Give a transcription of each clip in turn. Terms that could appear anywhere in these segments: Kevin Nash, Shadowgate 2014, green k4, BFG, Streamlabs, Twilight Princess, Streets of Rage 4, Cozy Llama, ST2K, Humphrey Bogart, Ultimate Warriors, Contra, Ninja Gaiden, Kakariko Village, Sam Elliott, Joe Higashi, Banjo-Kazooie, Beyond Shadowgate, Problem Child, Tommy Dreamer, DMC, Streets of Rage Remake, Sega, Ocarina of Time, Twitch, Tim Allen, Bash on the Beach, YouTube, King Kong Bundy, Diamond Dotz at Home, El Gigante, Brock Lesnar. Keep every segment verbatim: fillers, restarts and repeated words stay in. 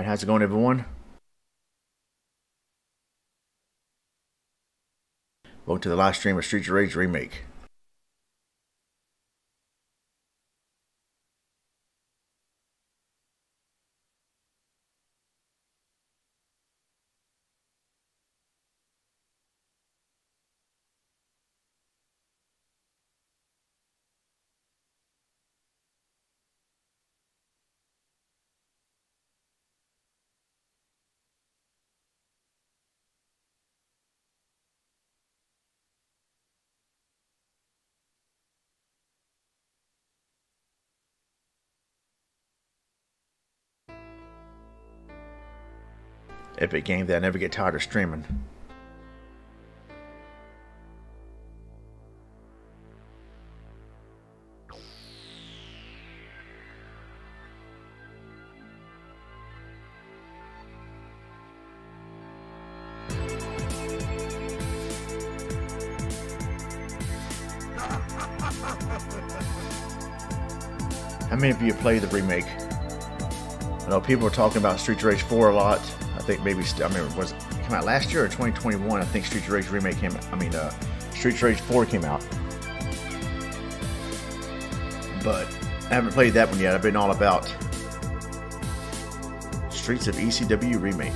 Alright, how's it going, everyone? Welcome to the live stream of Streets of Rage Remake. Epic game that I never get tired of streaming. How many of you played the remake? I know people are talking about Streets of Rage four a lot. I think maybe, I mean, was it came out last year or twenty twenty-one? I think Streets of Rage Remake came out. I mean, uh, Streets of Rage four came out. But I haven't played that one yet. I've been all about Streets of E C W Remake.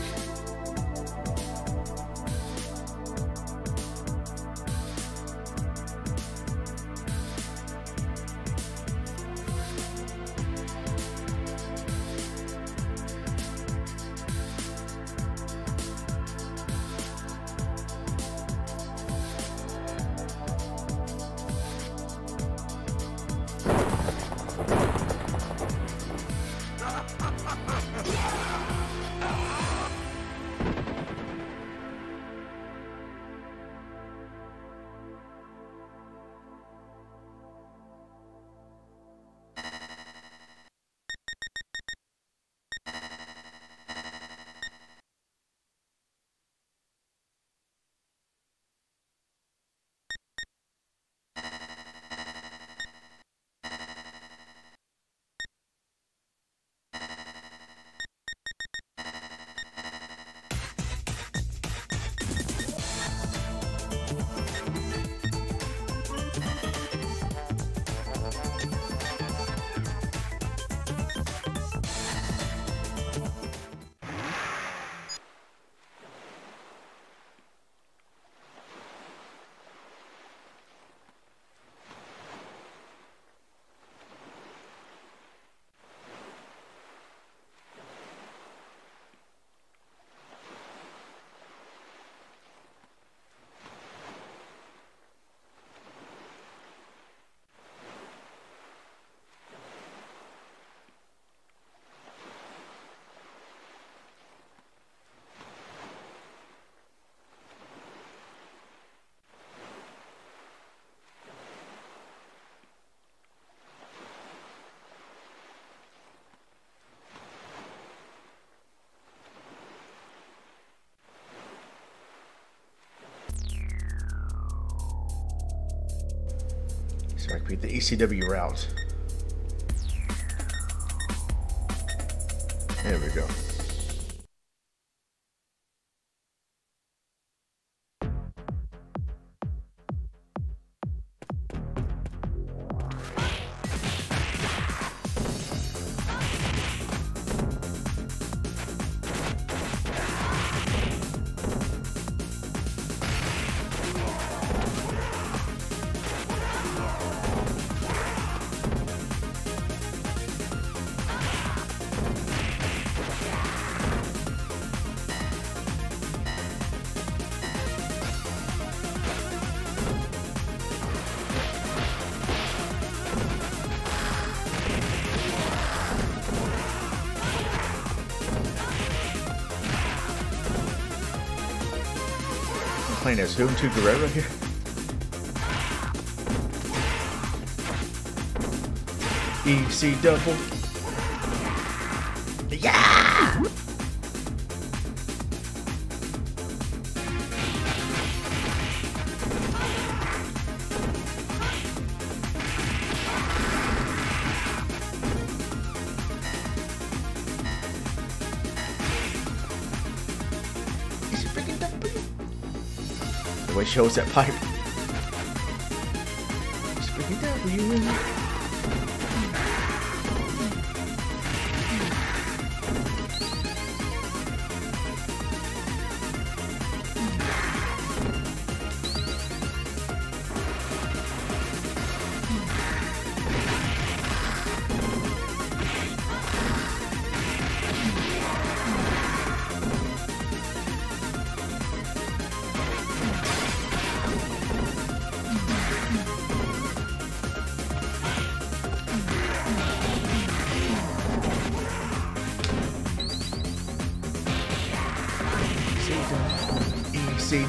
So I beat the E C W route. There we go. Playing as whom to Guerrero here? E C double. Yeah! the way she holds that pipe.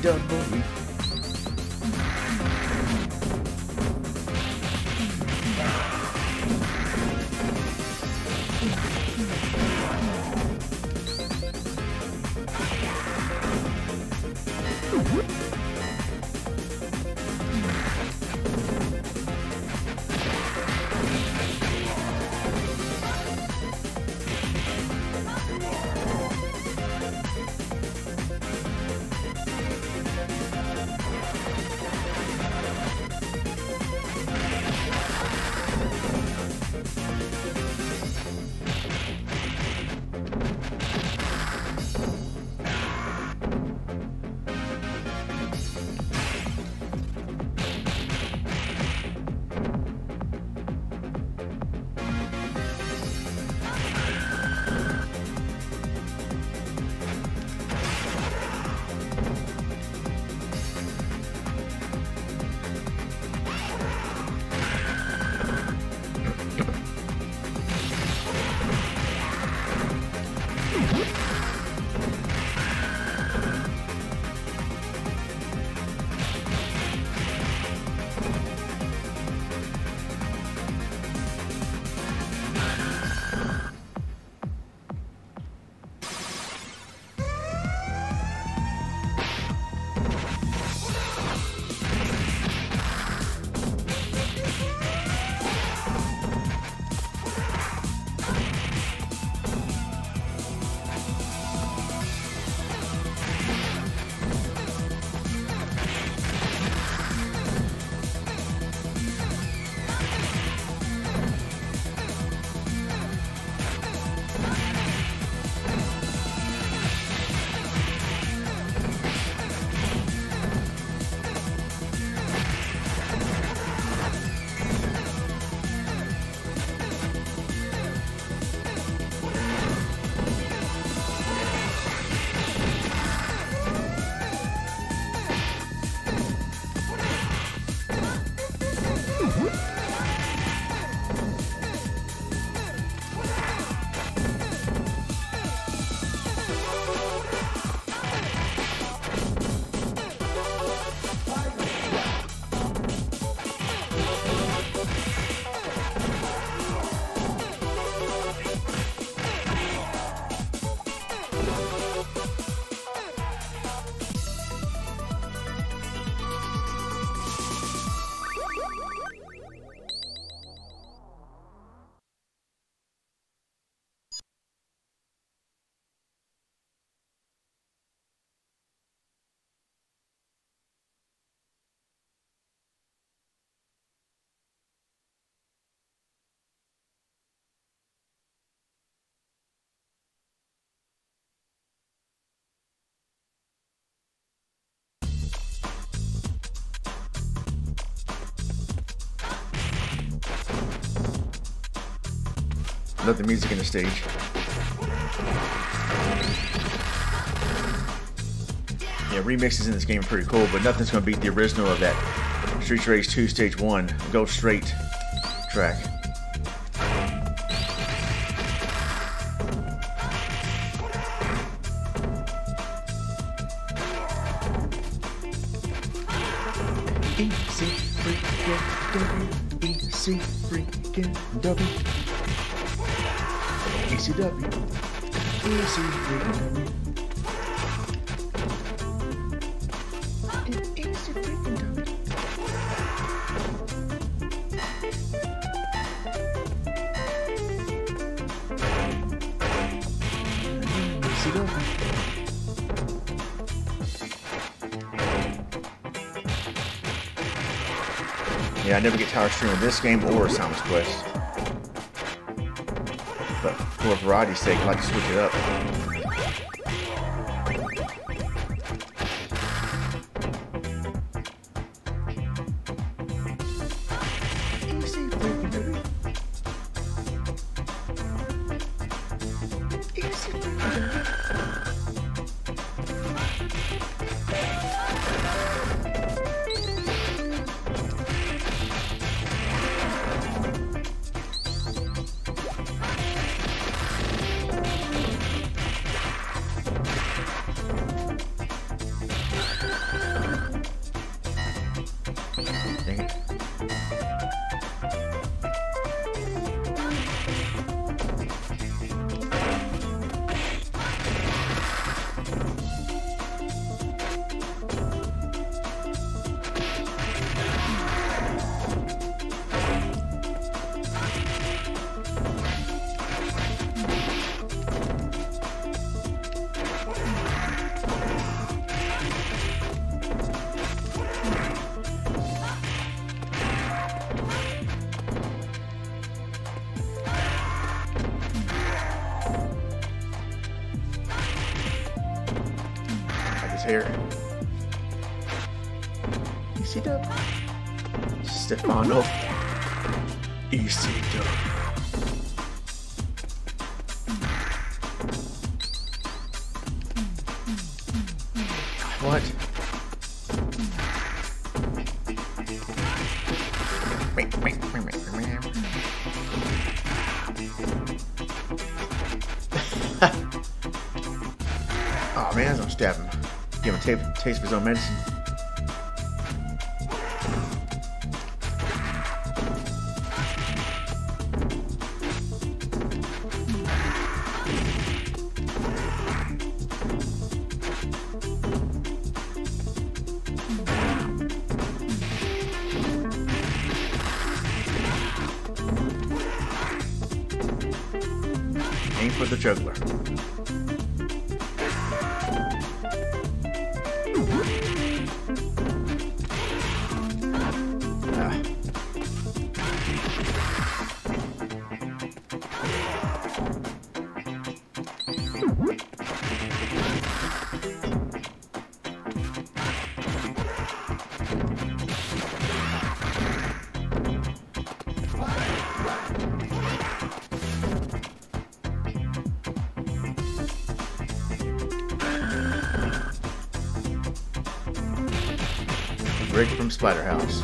That Love the music in the stage. Yeah, remixes in this game are pretty cool, but nothing's gonna beat the original of that Streets of Rage two Stage one Go Straight track. E C freaking W, E C freaking W. E C W, E C W, E C W, Yeah, I never get tired of streaming this game or Simon's Quest. But for variety's sake, I like to switch it up. Taste for his own medicine. Aim for the juggler. Splatterhouse.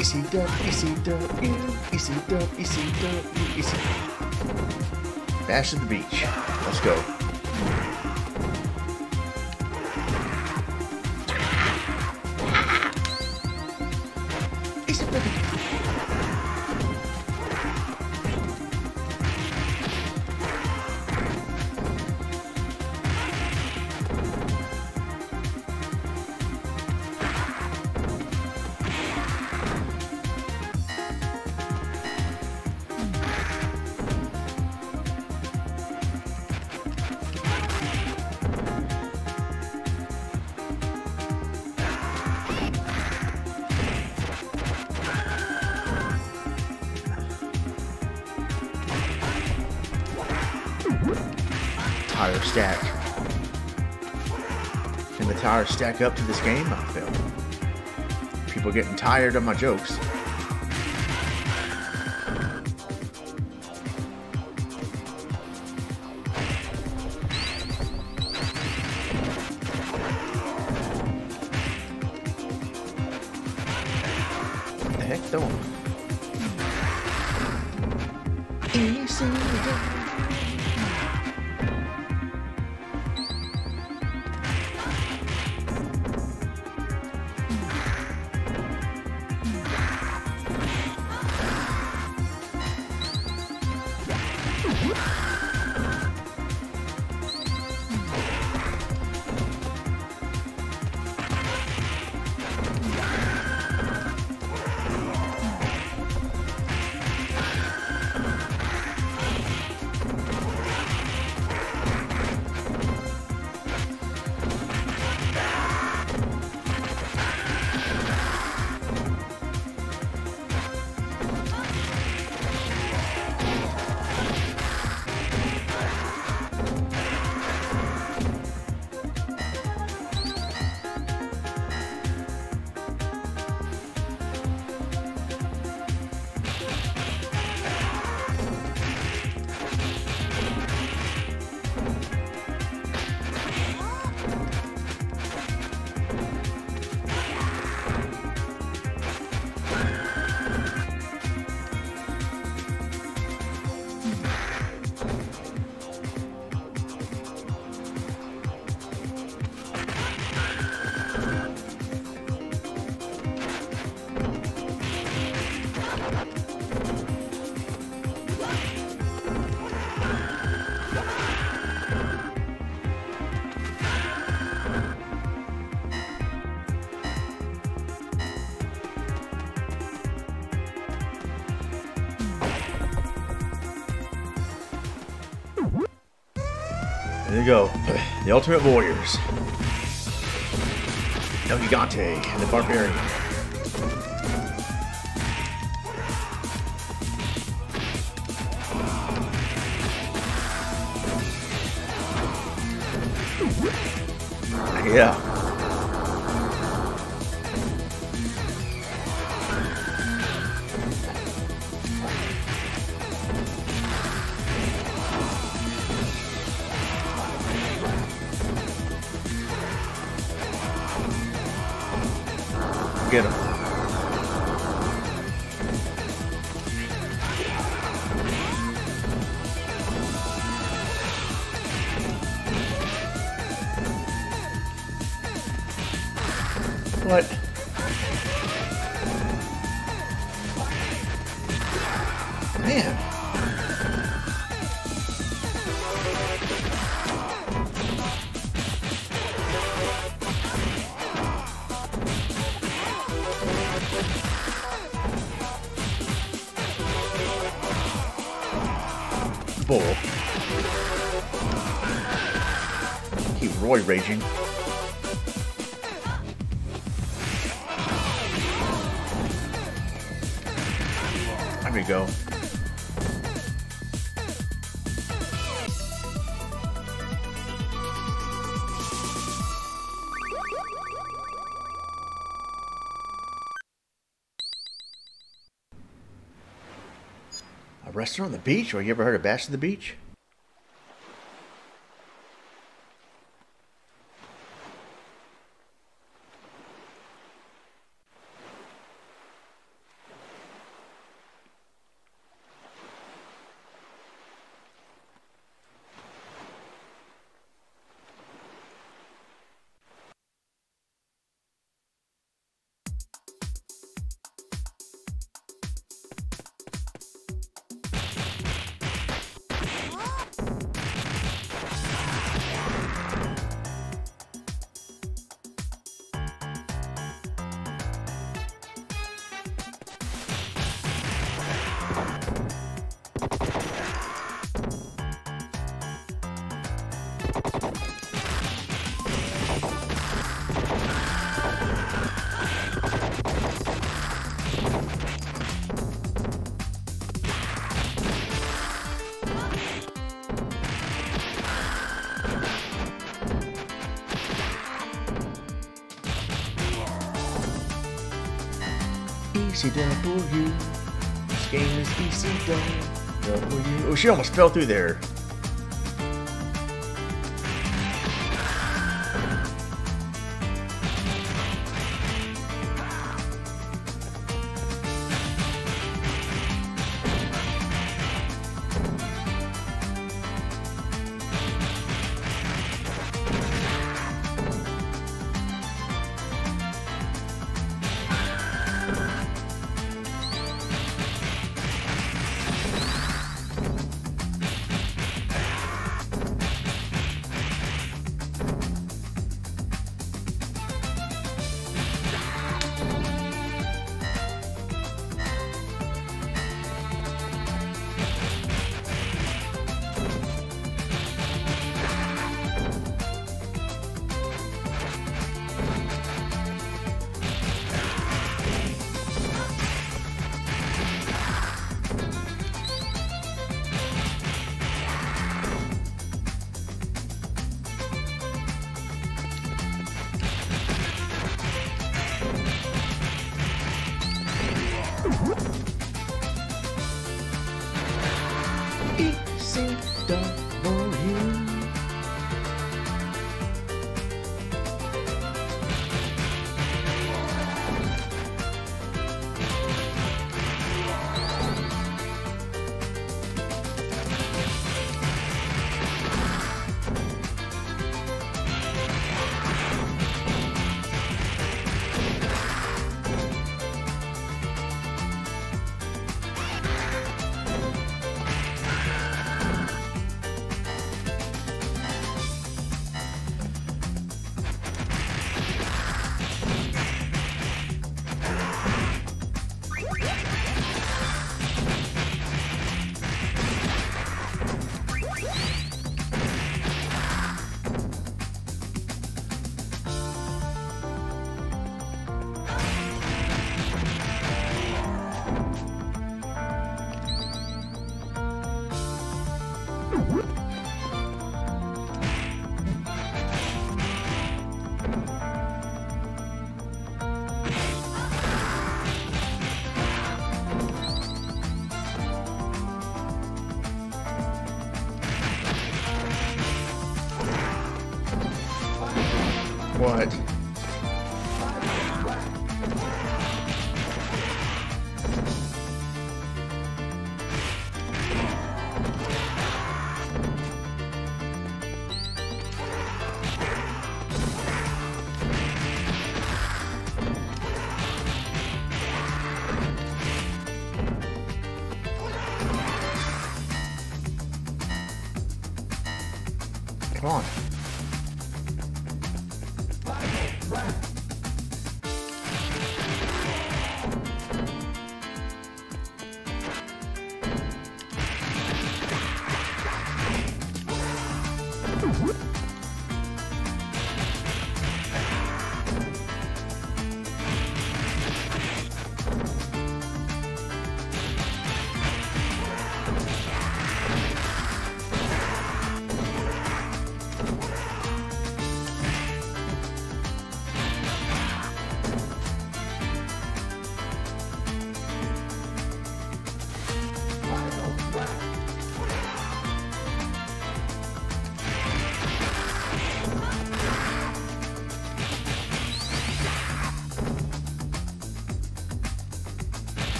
E C W, E C W, E C W, E C W, E C W. Bash at the Beach. Let's go. Stack. Can the tires stack up to this game? I feel people getting tired of my jokes. What the heck doing? Easy. There you go. The Ultimate Warriors. El Gigante and the Barbarian. Yeah. Get him. What? Man. Bull. He Roy raging. There we go. Restaurant on the beach? Or you ever heard of Bash on the Beach? E C W. This game is E C W. Oh, she almost fell through there.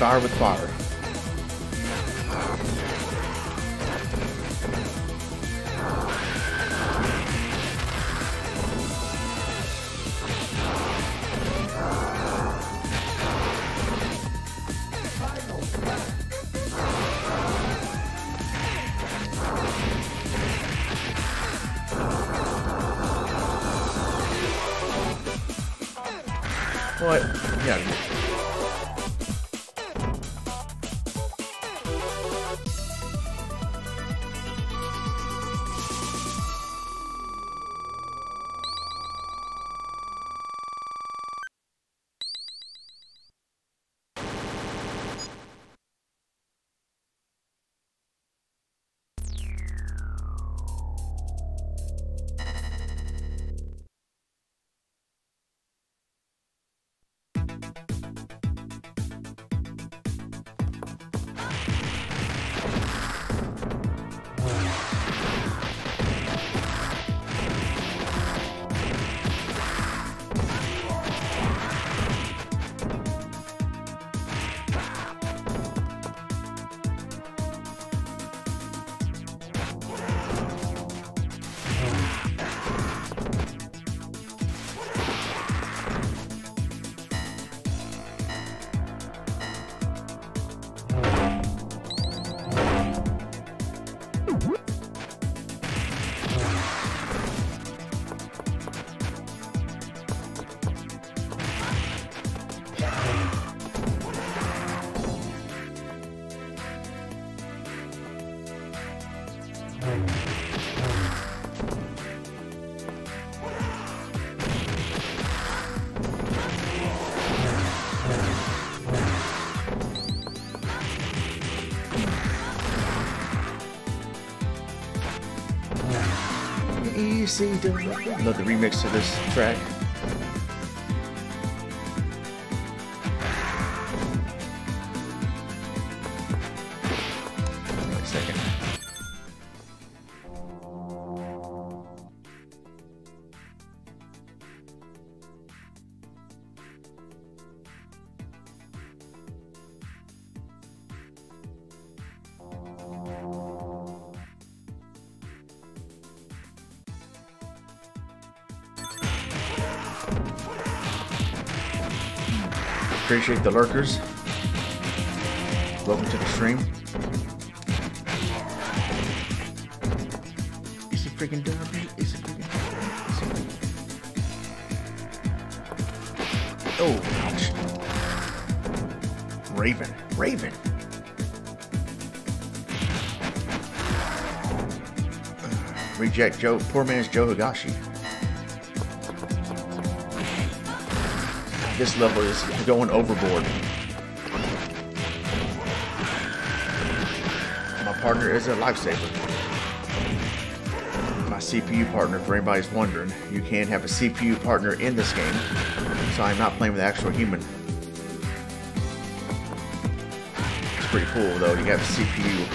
Fire with fire. What? Yeah. E C W. Love the remix to this track. Wait a second. Appreciate the lurkers. Welcome to the stream. It's a freaking derby. It's a freaking derby. Oh, ouch. Raven. Raven. Reject Joe. Poor man's Joe Higashi. This level is going overboard. My partner is a lifesaver. My C P U partner, for anybody's wondering, you can have a C P U partner in this game, so I'm not playing with an actual human. It's pretty cool though, you have a C P U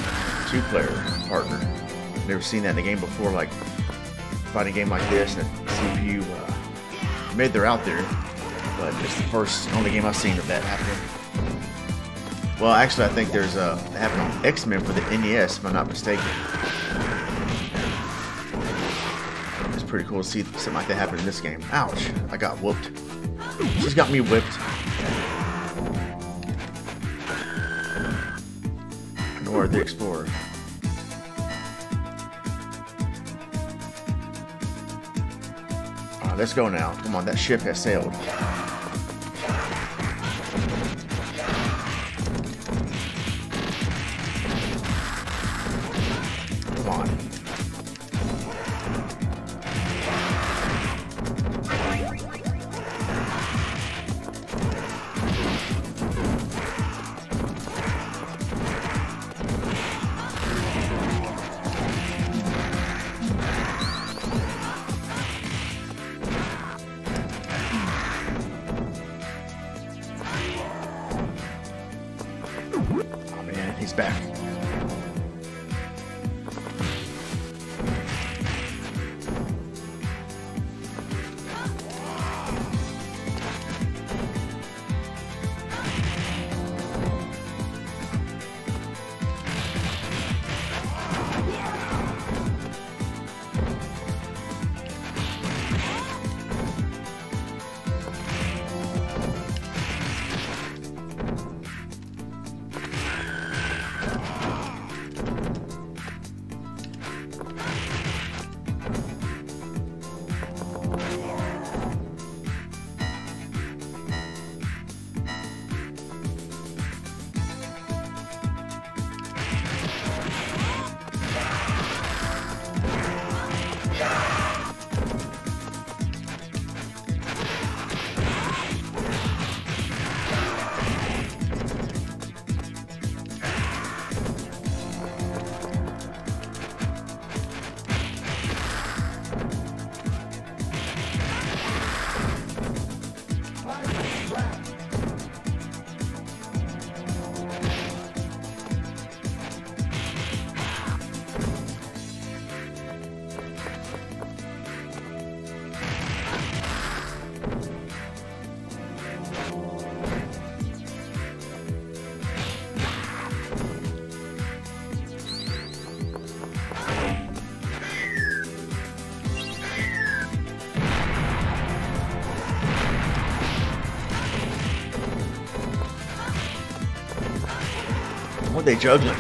two-player partner. Never seen that in a game before, like fighting a game like this and a C P U uh, mid, they're out there. But it's the first, only game I've seen of that happening. Well, actually, I think there's a happening on X-Men for the N E S, if I'm not mistaken. It's pretty cool to see something like that happen in this game. Ouch! I got whooped. She's got me whipped. Nora the Explorer. All right, let's go now. Come on, that ship has sailed. What are they juggling?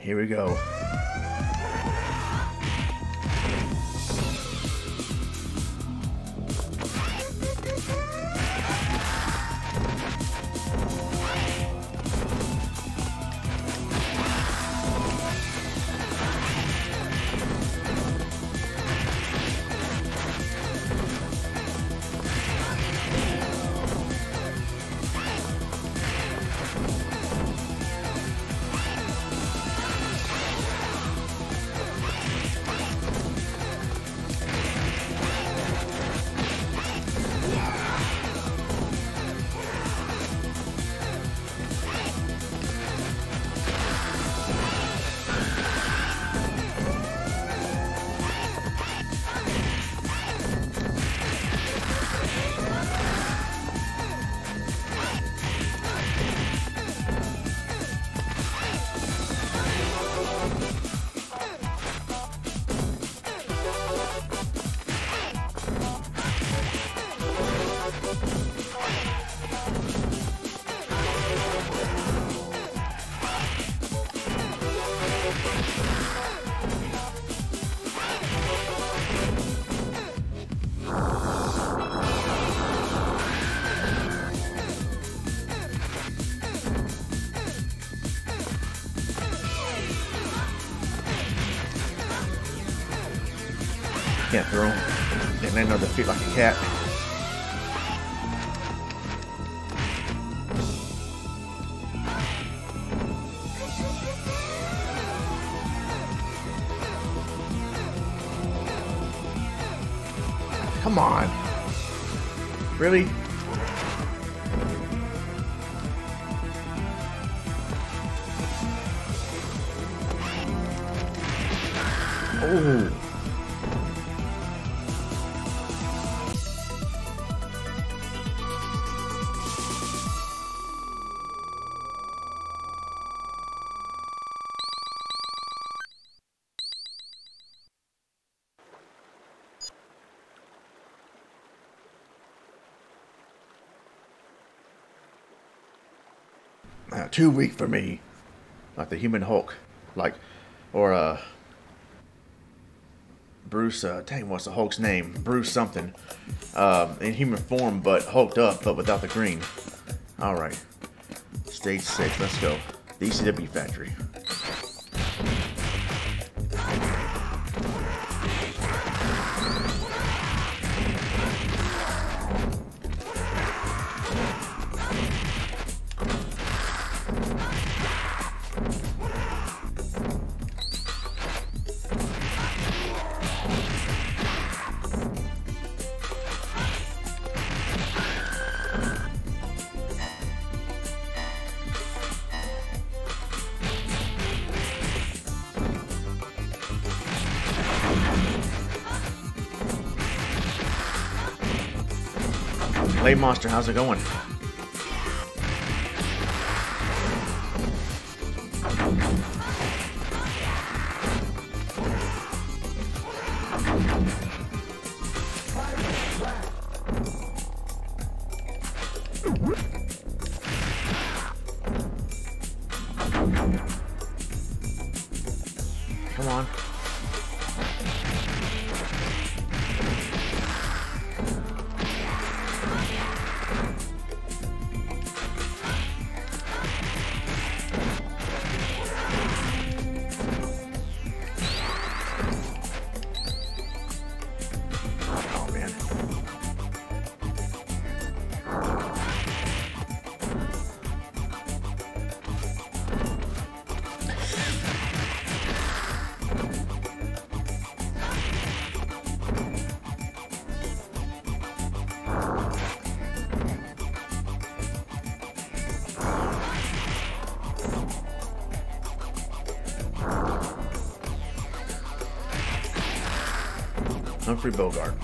Here we go. Can't throw them. They land on their feet like a cat. Come on. Really? Oh. Too weak for me, like the Human Hulk, like, or uh, Bruce, uh, dang, what's the Hulk's name? Bruce something. Um, in human form, but hulked up, but without the green. Alright. Stage six, let's go. The E C W factory. Hey Monster, how's it going? Come on. Humphrey Bogart.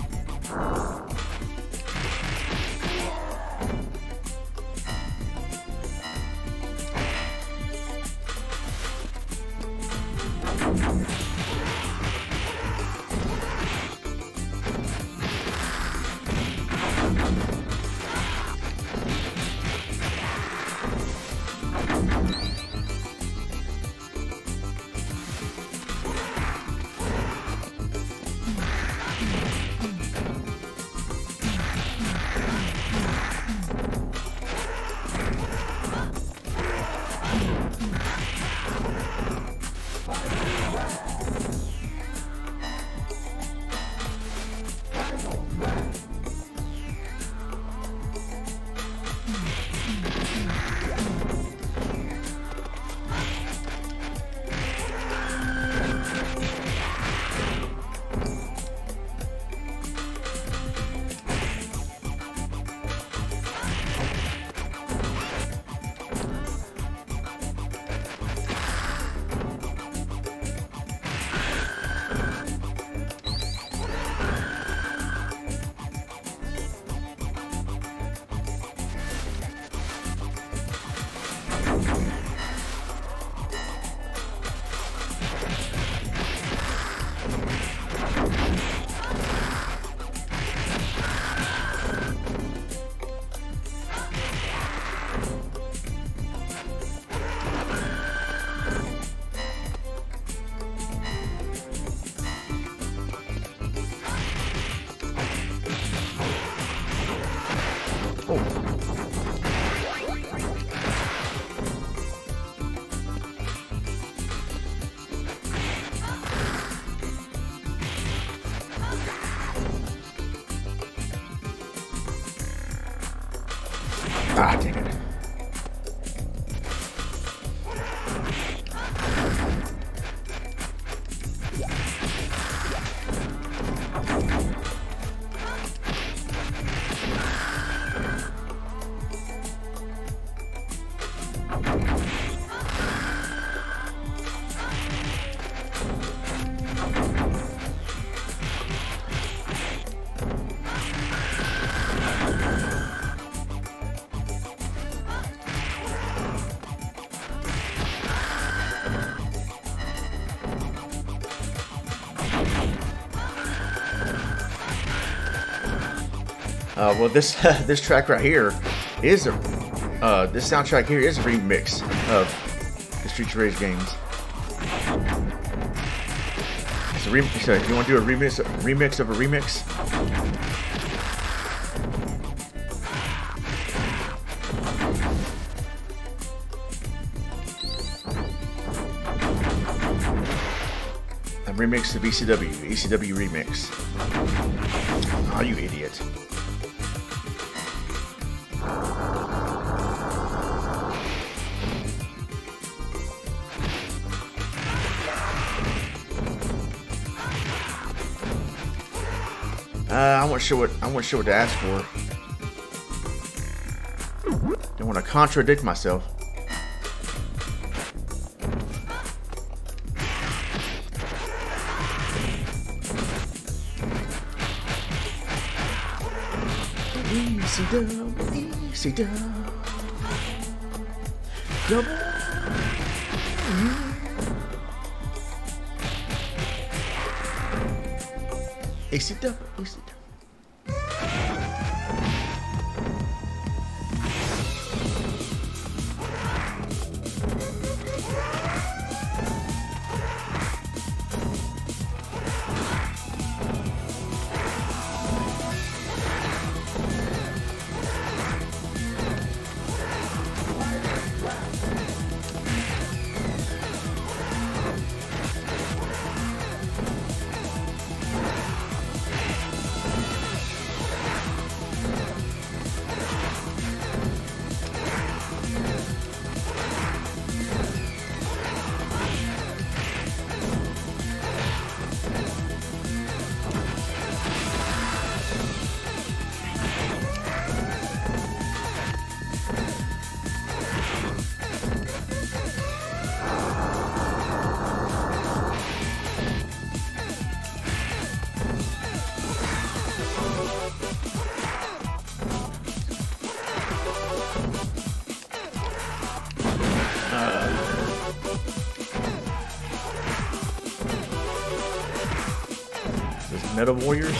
Ah, dang it. Uh, well, this uh, this track right here is a uh, this soundtrack here is a remix of the Streets of Rage games. It's a Rem so you want to do a remix, a remix of a remix? A remix of E C W, E C W remix. Oh, you idiot. Uh, I wasn't sure what I wasn't sure what to ask for. Don't want to contradict myself. Easy dub, easy dub, double. Easy dub, easy dub. Metal Warriors.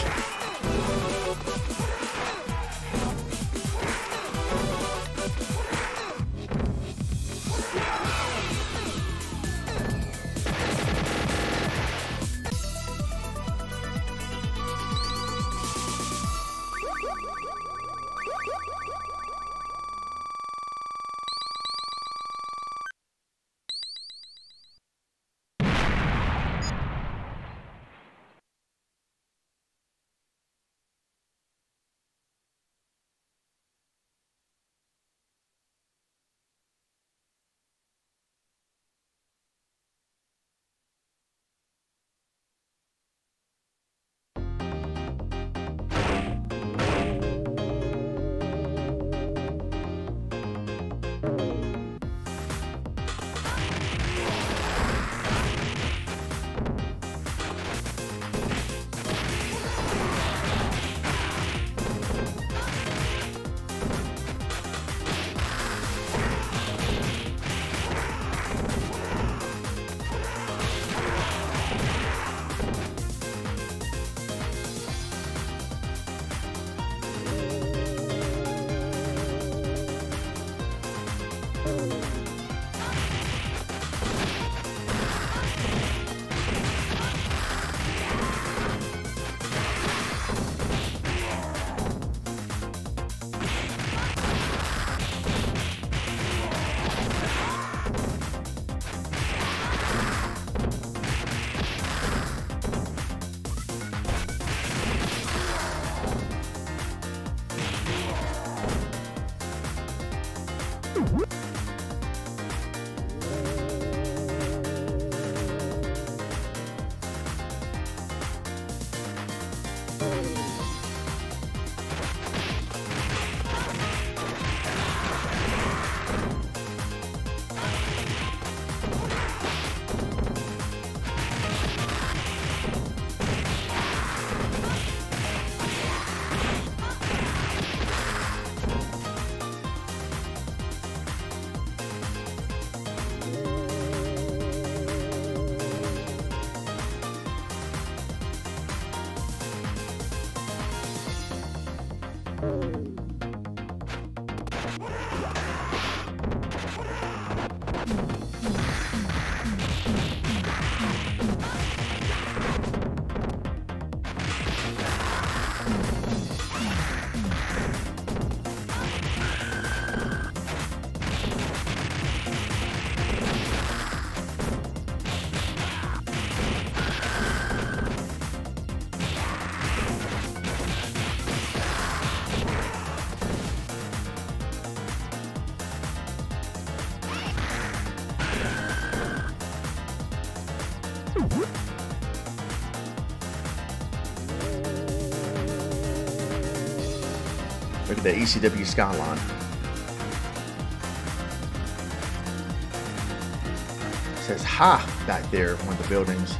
the E C W skyline. It says hi back there, one of the buildings.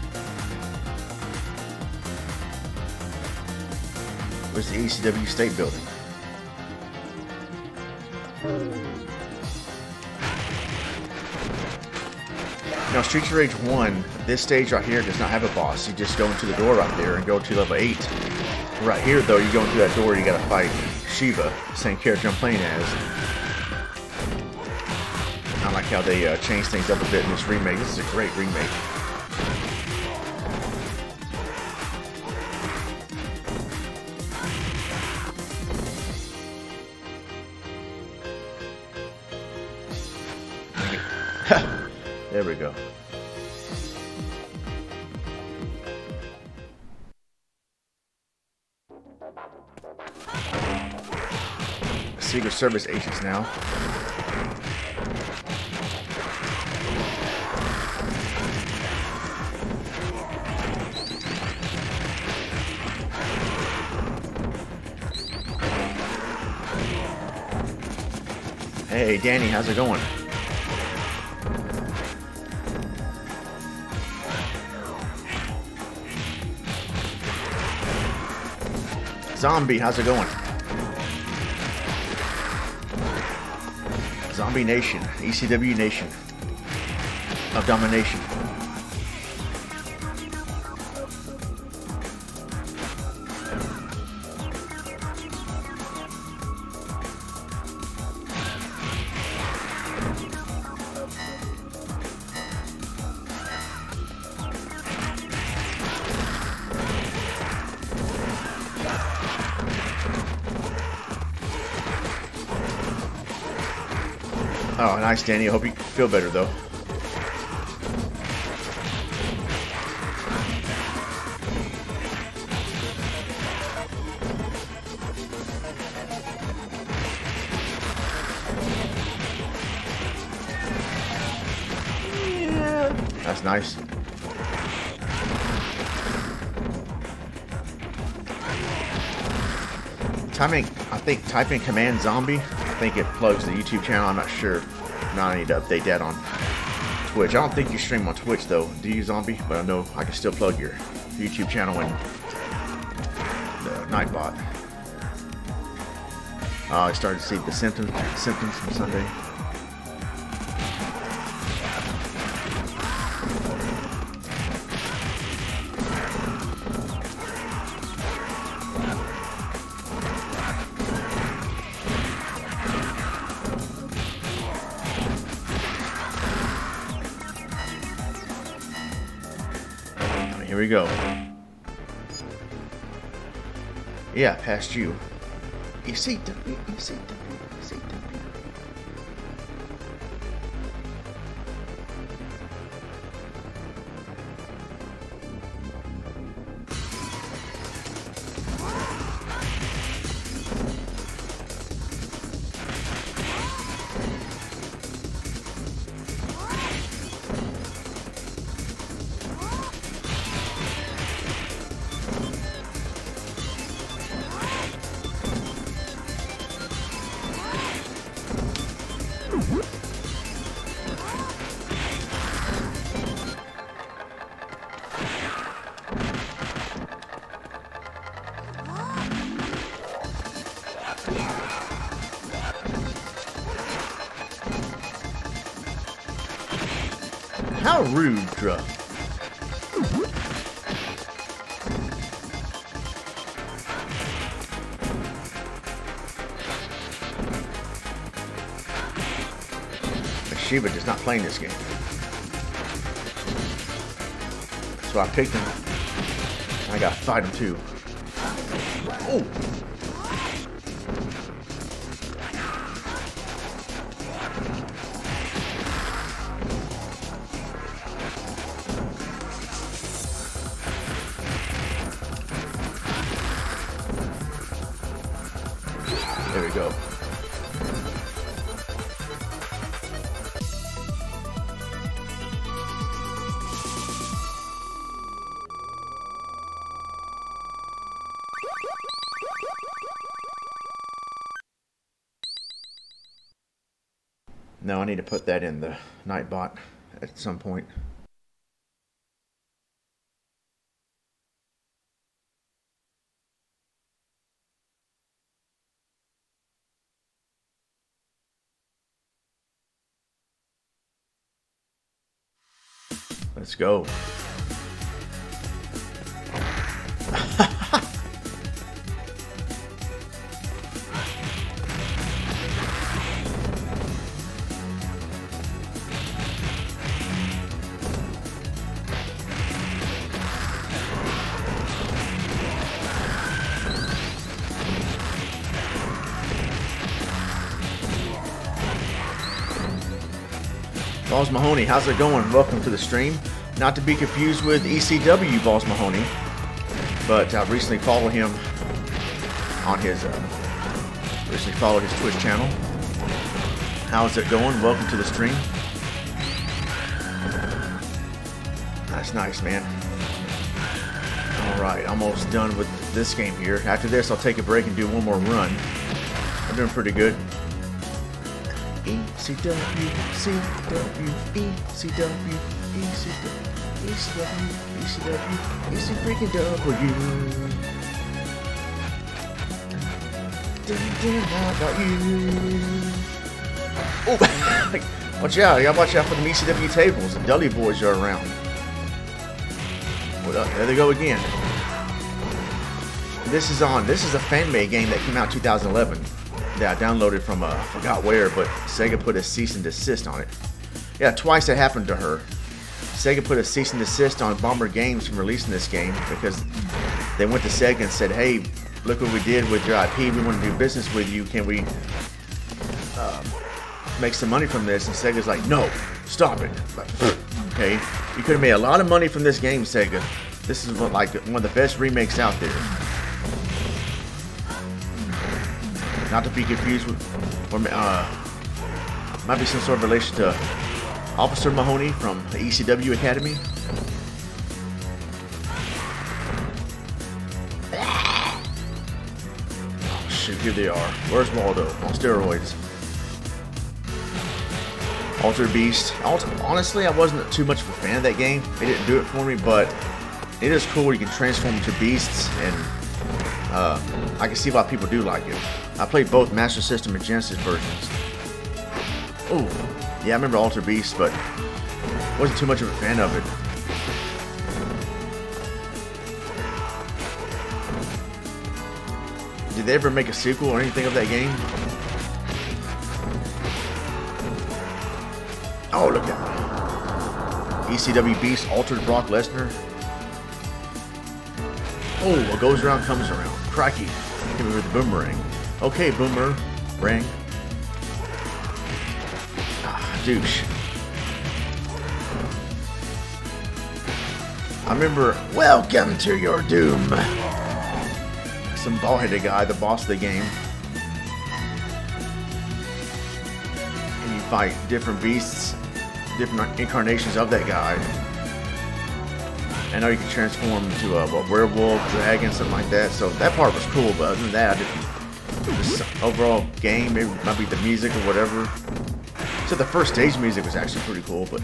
Where's the E C W State Building? Now, Streets of Rage one, this stage right here does not have a boss. You just go into the door right there and go to level eight. Right here, though, you go into that door, you gotta fight Shiva, same character I'm playing as. I like how they uh, changed things up a bit in this remake. This is a great remake. There we go. Secret Service agents now. Hey, Danny, how's it going? Zombie, how's it going? Zombie Nation, E C W Nation of Domination. Oh, nice, Danny. I hope you feel better, though. Yeah. That's nice. Timing, I think type in command zombie. I think it plugs the YouTube channel. I'm not sure. No, I need to update that on Twitch. I don't think you stream on Twitch, though. Do you, Zombie? But I know I can still plug your YouTube channel and the Nightbot. Oh, I started to see the symptoms, symptoms from Sunday. We go. Yeah, past you. E C W, E C W, E C W. How rude, Drug. Shiva does not play in this game. So I picked him. I gotta fight him too. Oh! No, I need to put that in the Nightbot at some point. Let's go. Vols Mahoney, how's it going? Welcome to the stream. Not to be confused with E C W Vols Mahoney, but I've recently followed him on his, uh, recently followed his Twitch channel. How's it going? Welcome to the stream. That's nice, man. Alright, almost done with this game here. After this, I'll take a break and do one more run. I'm doing pretty good. E C W, E C W, E C W, E C W, E C W, E C W, E C freaking W. Thinking about you. Oh, watch out! You gotta watch out for the E C W tables. The Dully boys are around. What up? There they go again. This is on. This is a fan-made game that came out two thousand eleven. That I downloaded from uh, I forgot where, but Sega put a cease and desist on it. Yeah, twice it happened to her. Sega put a cease and desist on Bomber Games from releasing this game because they went to Sega and said, "Hey, look what we did with your I P. We want to do business with you. Can we uh, make some money from this?" And Sega's like, "No, stop it." Like, okay, you could have made a lot of money from this game, Sega. This is like one of the best remakes out there. Not to be confused with, or, uh, might be some sort of relation to Officer Mahoney from the E C W Academy. Oh shoot, here they are. Where's Waldo? On steroids. Altered Beast. Honestly, I wasn't too much of a fan of that game. It didn't do it for me, but it is cool. You can transform into beasts, and uh, I can see why people do like it. I played both Master System and Genesis versions. Oh, yeah, I remember Altered Beast, but wasn't too much of a fan of it. Did they ever make a sequel or anything of that game? Oh, look at that. E C W Beast altered Brock Lesnar. Oh, what goes around comes around. Crikey. Hit me with the boomerang. Okay, Boomer. Ring. Ah, douche. I remember, welcome to your doom. Some ball-headed guy, the boss of the game. And you fight different beasts, different incarnations of that guy. I know you can transform into a, a werewolf, dragon, something like that. So that part was cool, but other than that, I didn't. This overall game, maybe might be the music or whatever. So the first stage music was actually pretty cool, but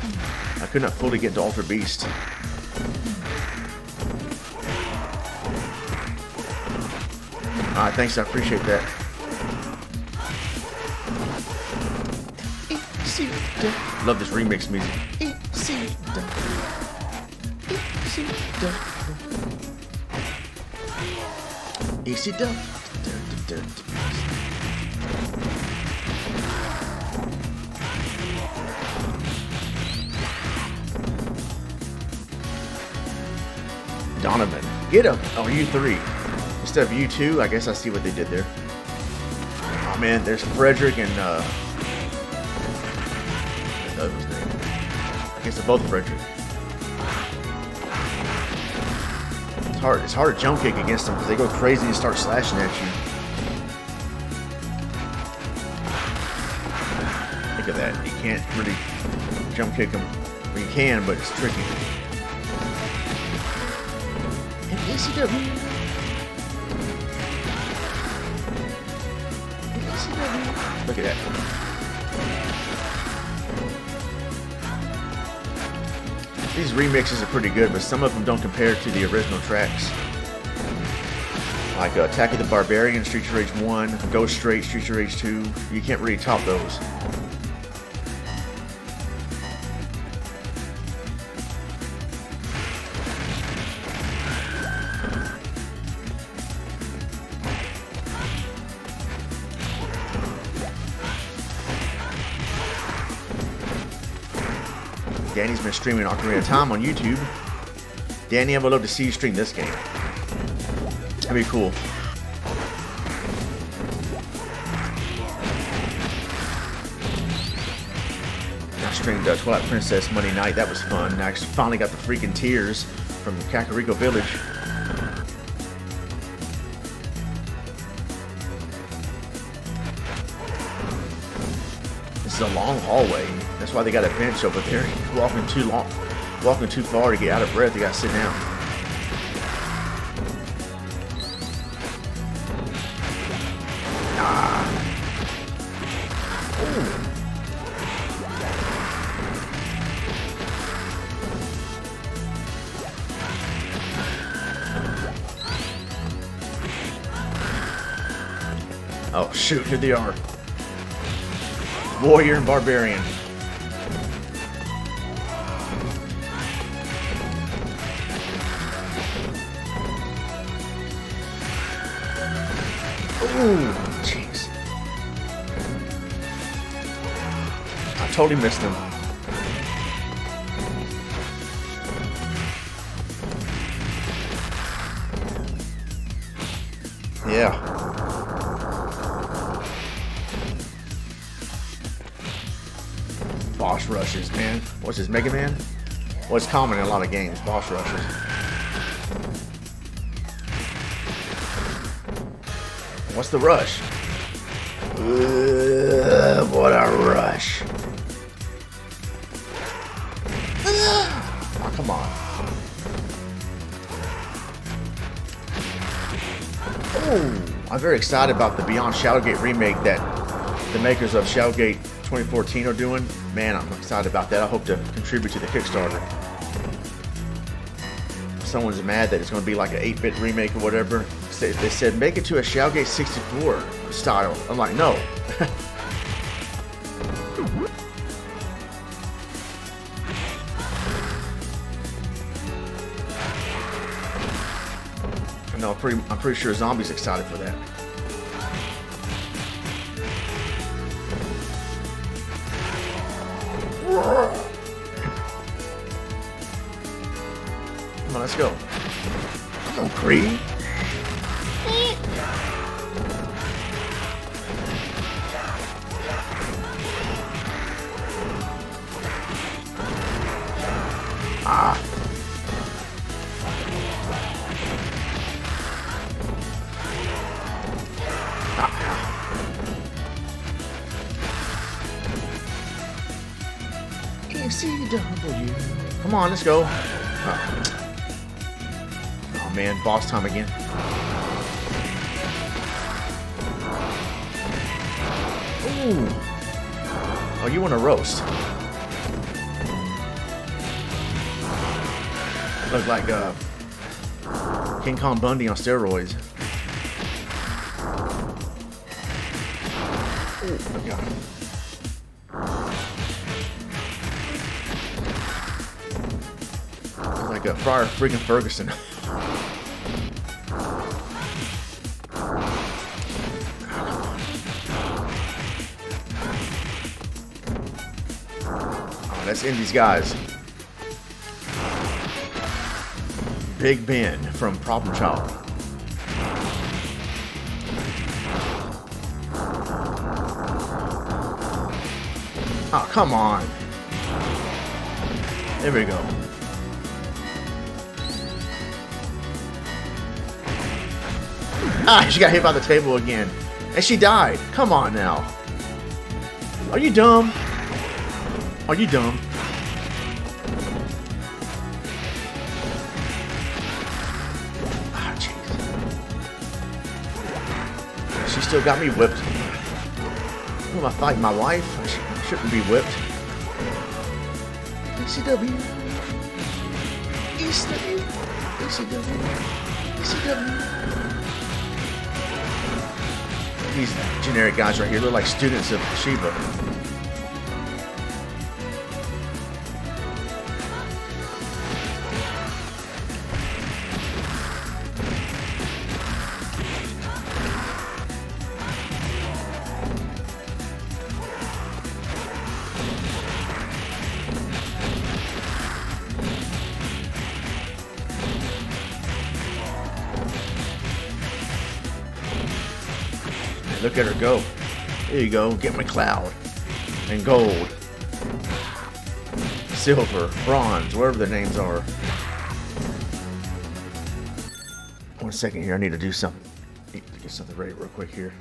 I could not fully get to Altered Beast. Alright, thanks, I appreciate that. Love this remix music. Easy Duff. Donovan, get him! Oh, you three. Instead of you two, I guess I see what they did there. Oh man, there's Frederick and, uh... I know his name. I guess they're both Frederick. It's hard, it's hard to jump kick against them because they go crazy and start slashing at you. Look at that. You can't really jump kick them. Well, you can, but it's tricky. And E C W. And E C W. Look at that. These remixes are pretty good, but some of them don't compare to the original tracks. Like uh, Attack of the Barbarian, Streets of Rage one, Go Straight, Streets of Rage two. You can't really top those. Danny's been streaming Ocarina of Time on YouTube. Danny, I would love to see you stream this game. That'd be cool. I streamed uh, Twilight Princess Monday night. That was fun. I finally got the freaking tears from Kakariko Village. This is a long hallway. That's why they got a bench over there. Walking too long, walking too far to get out of breath, they gotta sit down. Ah. Oh shoot! Here they are. Warrior and Barbarian. Totally missed him. Yeah. Boss rushes, man. What's this, Mega Man? Well, it's common in a lot of games, boss rushes. What's the rush? Uh, what a rush. Come on. Oh, I'm very excited about the Beyond Shadowgate remake that the makers of Shadowgate twenty fourteen are doing. Man, I'm excited about that. I hope to contribute to the Kickstarter. Someone's mad that it's going to be like an eight bit remake or whatever. They said, make it to a Shadowgate sixty-four style. I'm like, no. No, I'm pretty, I'm pretty sure Zombie's excited for that. Come on, let's go. Come on, Creed. Come on, let's go. Oh. Oh man, boss time again. Ooh. Oh, you want to roast? Look like uh, King Kong Bundy on steroids. Oh god. Like a Friar Friggin' Ferguson. Oh, let's end these guys. Big Ben from Problem Child. Oh, come on. There we go. Ah, she got hit by the table again. And she died. Come on now. Are you dumb? Are you dumb? Ah, jeez. She still got me whipped. Who am I fighting? My wife? I shouldn't be whipped. E C W. E C W, E C W. These generic guys right here look like students of Shiba. Look at her go. There you go. Get my cloud. And gold. Silver. Bronze. Whatever their names are. One second here. I need to do something. I need to get something ready real quick here.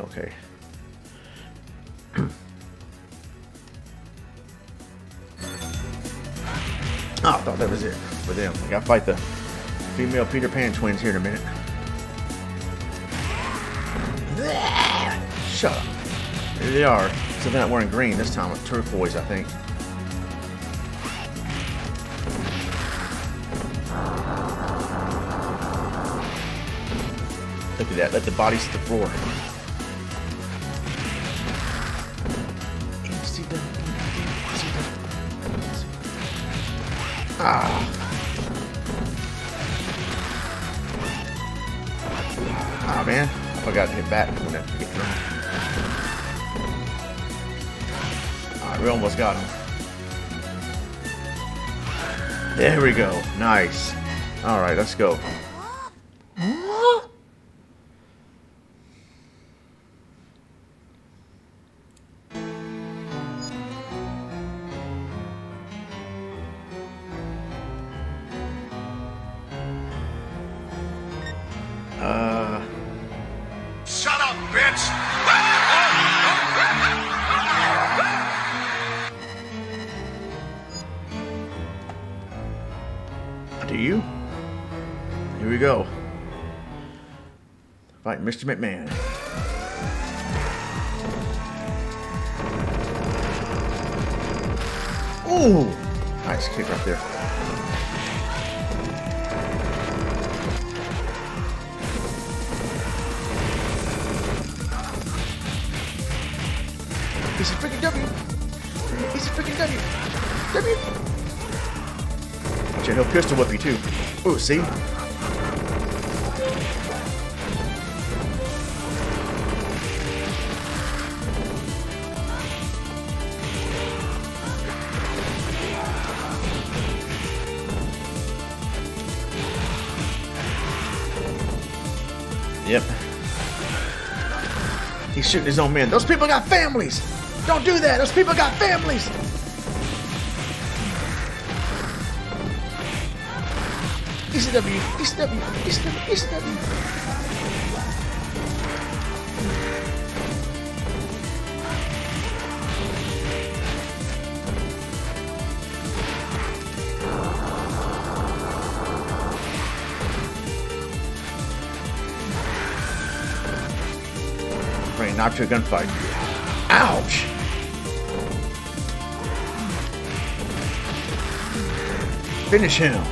Okay. Oh, I thought that was it for them. I gotta fight the female Peter Pan twins here in a minute. Shut up. There they are. So they're not wearing green this time, with turquoise, I think. Look at that. Let the bodies hit the floor. Ah. Ah, man, I forgot to hit back when that hit drunk. Alright, we almost got him. There we go. Nice. Alright, let's go. Mister McMahon. Ooh! Nice kick right there. It's a freaking W! It's a freaking W! W! Watch out, he'll pistol whip you too. Ooh, see? Shooting his own men. Those people got families. Don't do that. Those people got families. E C W, E C W, E C W, Not to a gunfight. Ouch! Finish him.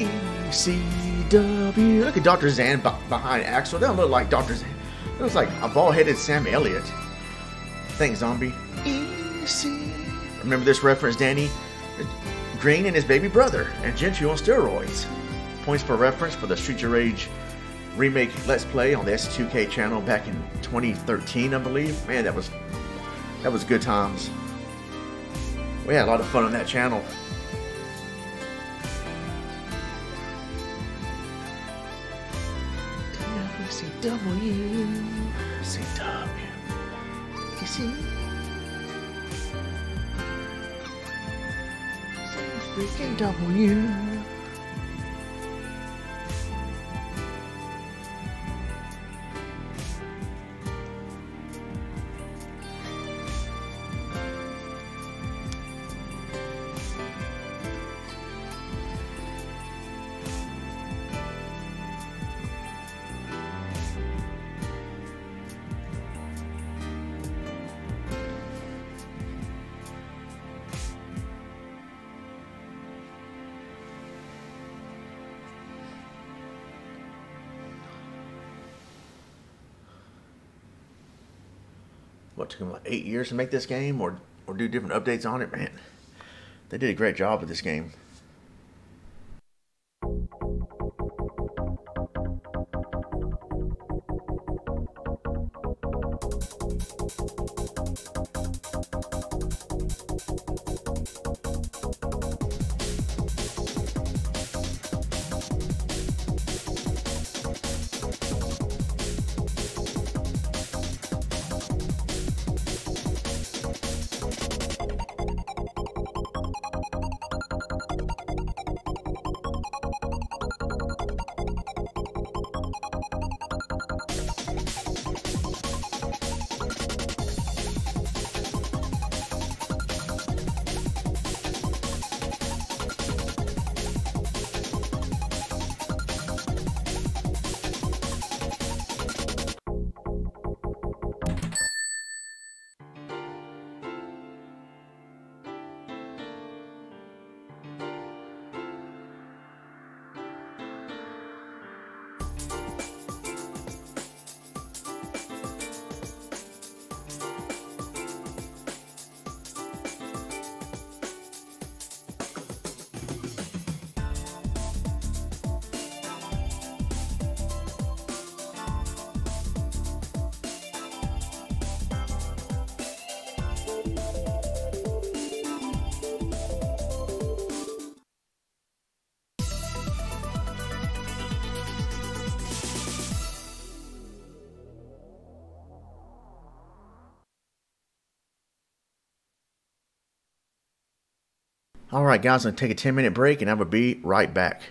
E C W. Look at Doctor Zan behind Axel. They don't look like Doctor Zan. It looks like a bald-headed Sam Elliott. Thanks, zombie. E C. Remember this reference, Danny? Green and his baby brother, and Gentry on steroids. Points for reference for the Streets of Rage Remake Let's Play on the S T two K channel back in twenty thirteen, I believe. Man, that was that was good times. We had a lot of fun on that channel. E C W, E C W, you see? Freaking W. What, took them like eight years to make this game, or or do different updates on it, man. They did a great job with this game. All right, guys, I'm going to take a ten minute break, and I will be right back.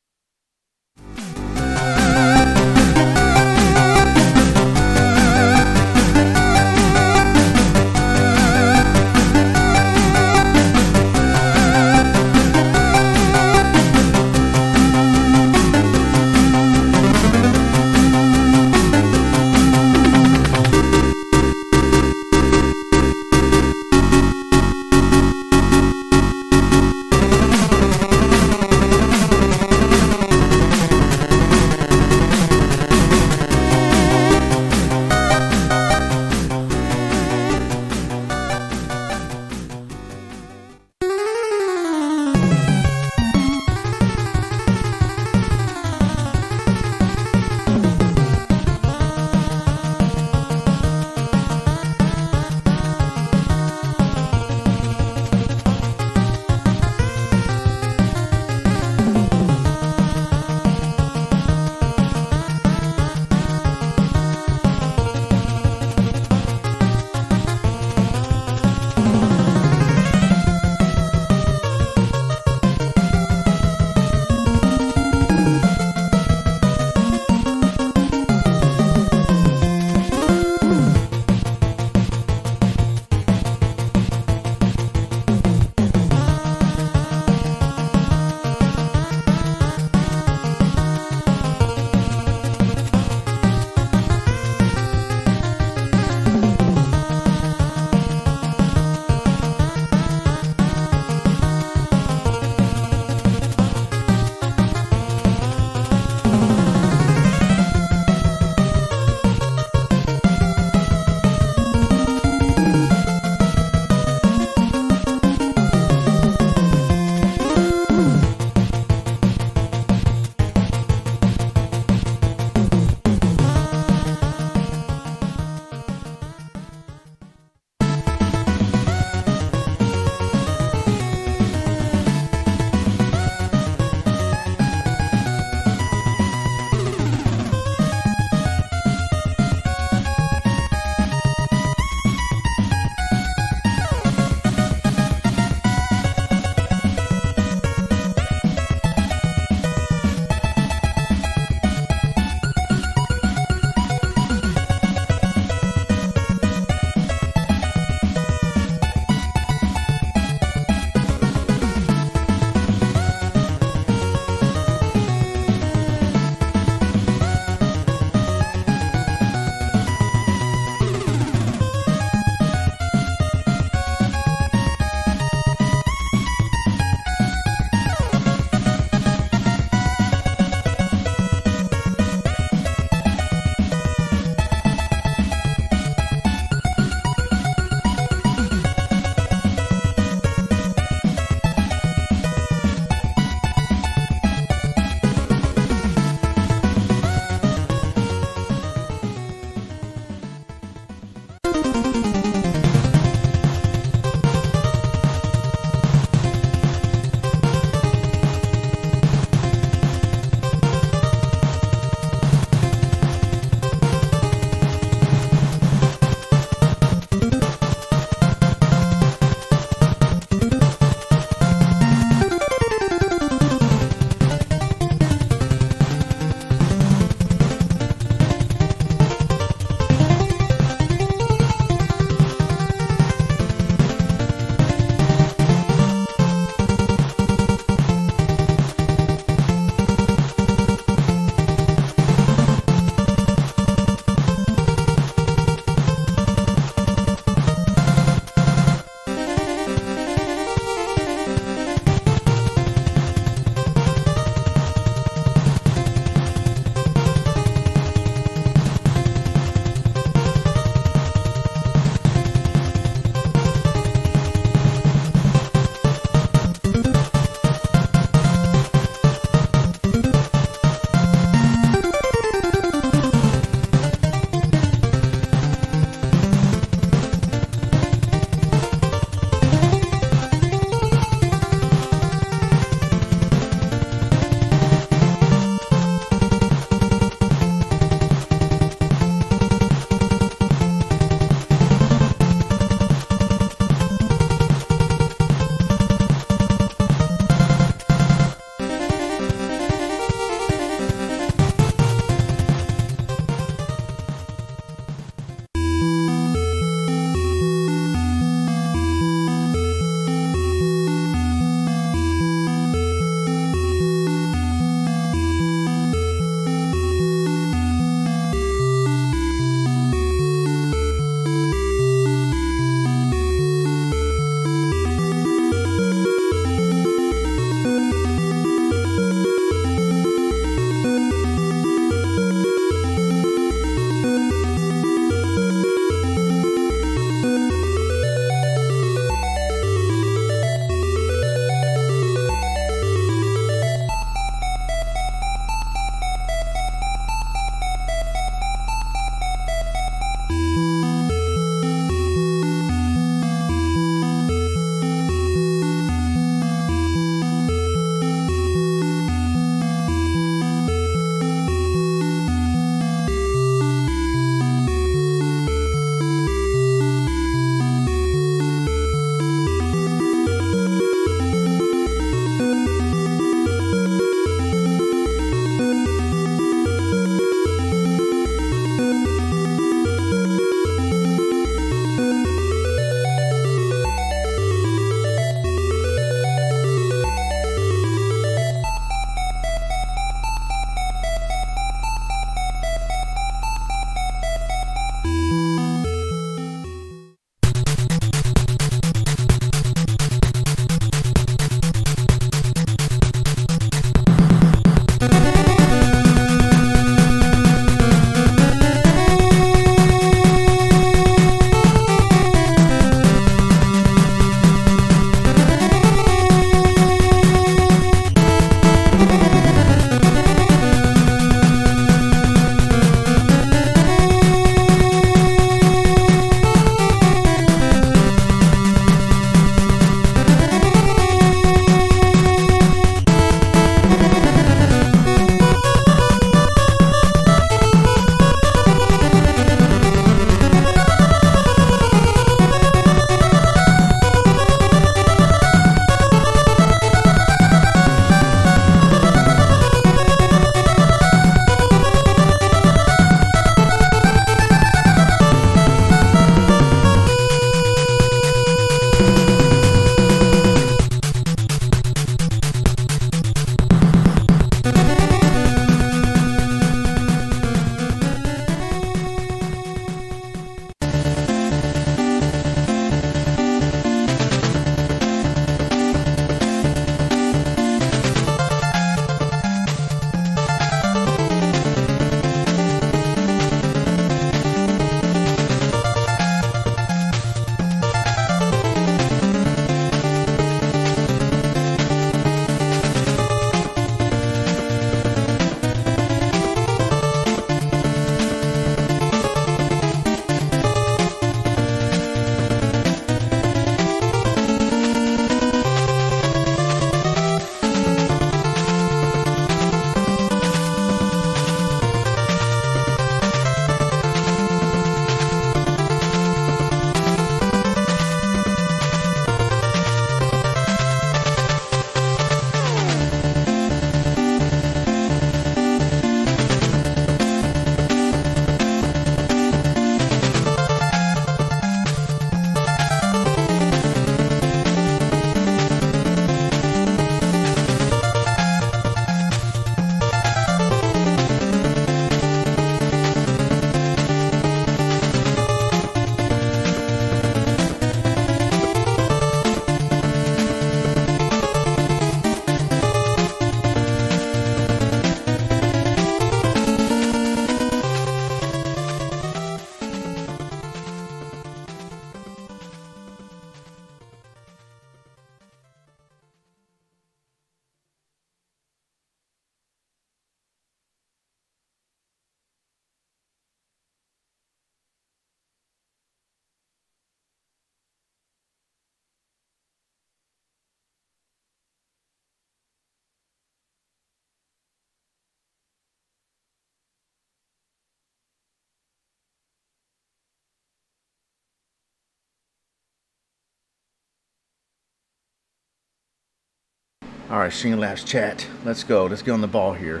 All right, Sheen Labs chat. Let's go. Let's get on the ball here.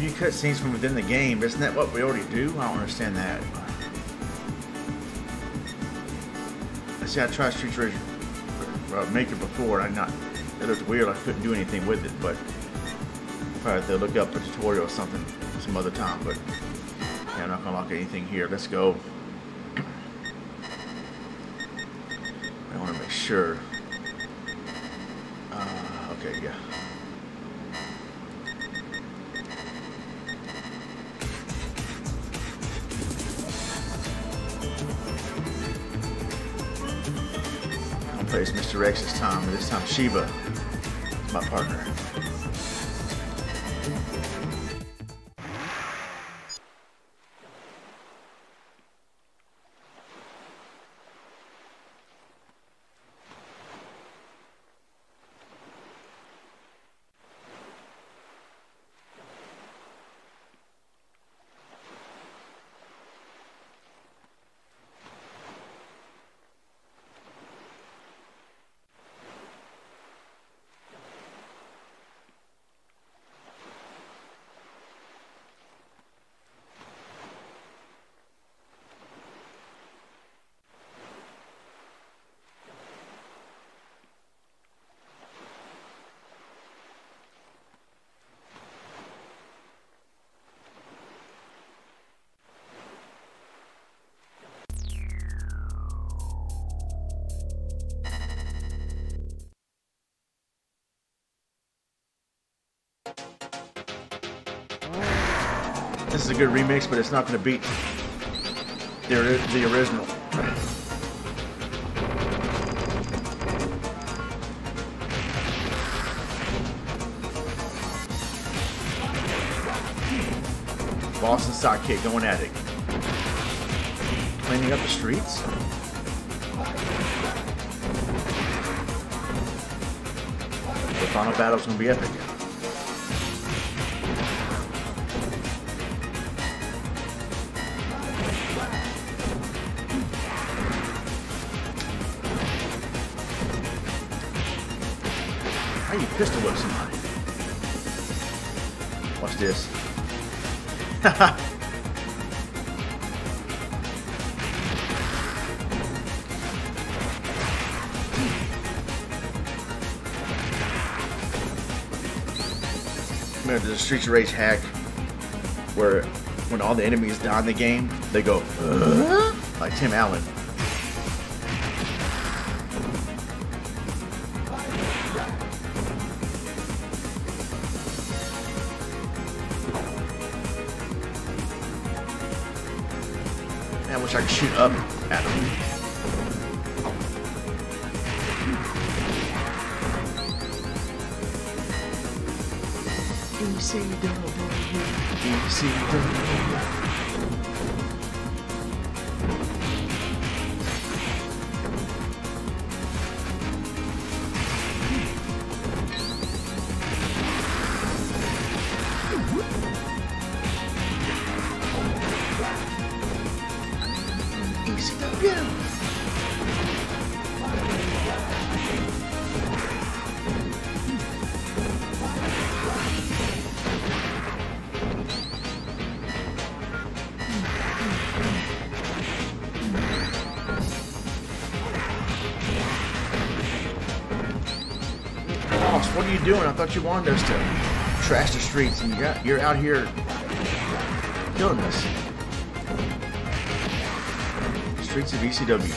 You cut scenes from within the game. Isn't that what we already do? I don't understand that. I see, I tried Streets of Rage Maker before, and I not. It looked weird. I couldn't do anything with it, but probably they'll look up a tutorial or something some other time. But yeah, I'm not gonna lock anything here. Let's go. I want to make sure. Uh, okay, yeah. It's Mister X's time, and this time Shiba is my partner. This is a good remix, but it's not going to beat the, the original. Boss and sidekick going at it. Cleaning up the streets. The final battle's going to be epic. Pistol whip somebody. Watch this. Remember the Streets of Rage hack where when all the enemies die in the game, they go uh, like Tim Allen. I can shoot up at him. E C W. E C W. doing? I thought you wanted us to trash the streets, and you got, you're out here killing us. Streets of E C W.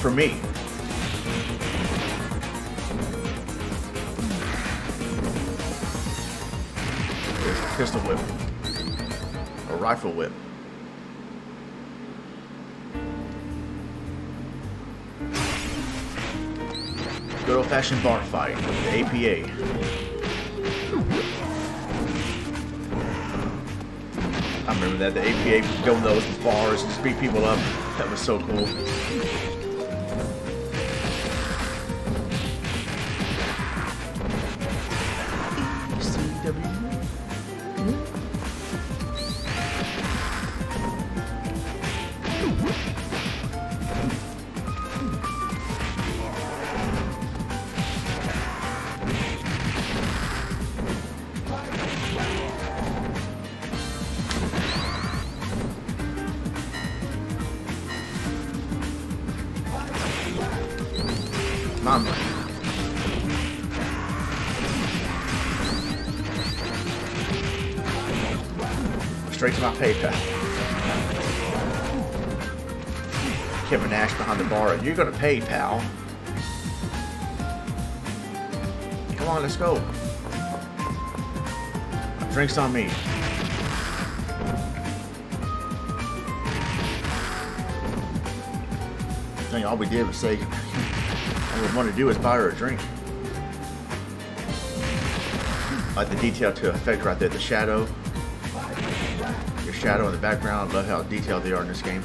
For me. There's a pistol whip. A rifle whip. Good old fashioned bar fight. The A P A. I remember that. The A P A would go in those bars and just beat people up. That was so cool. Straight to my paper. Kevin Nash behind the bar. You're gonna pay, pal. Come on, let's go. Drinks on me. I think all we did was say, all we want to do is buy her a drink. I like the detail to effect right there. The shadow. Shadow in the background. Love how detailed they are in this game.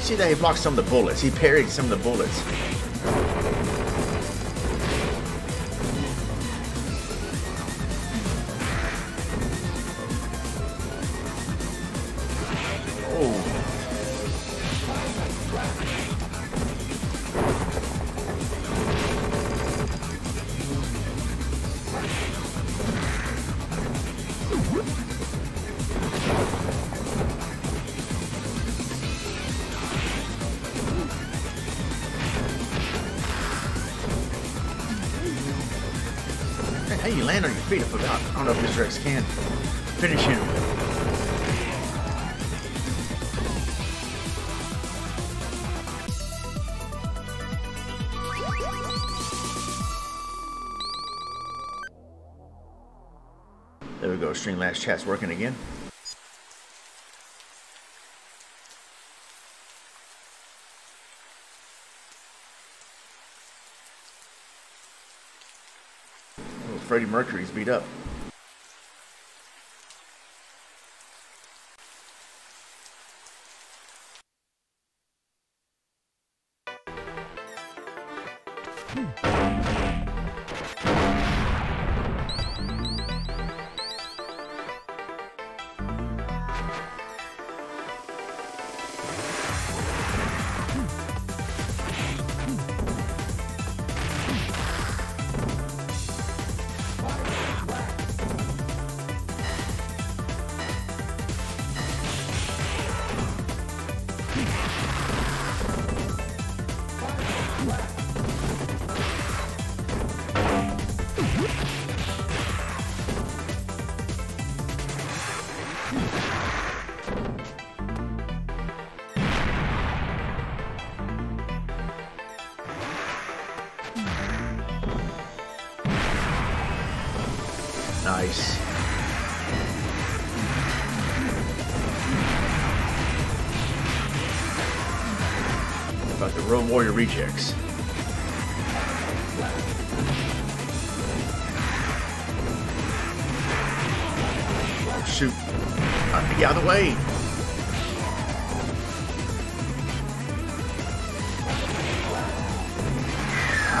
See that he blocked some of the bullets. He parried some of the bullets. Can finish him. There we go. Streamlabs chat's working again. Oh, Freddie Mercury's beat up. place. About the Road Warrior rejects. Oh, shoot. I'll be out of the way.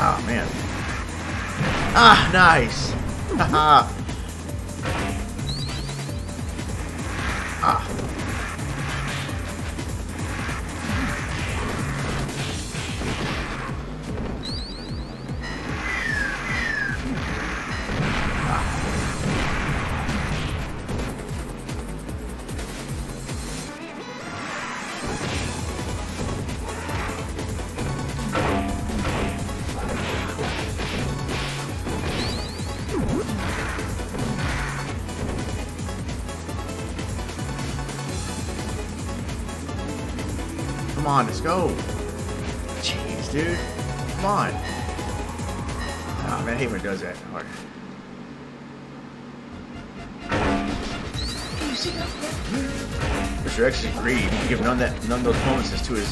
Ah, man. Ah, nice. Haha. Ah. Come on, let's go. Jeez, dude. Come on. Oh, man, I hate when it does that. Hard. Mister X is greedy. He can give none, that, none of those bonuses to his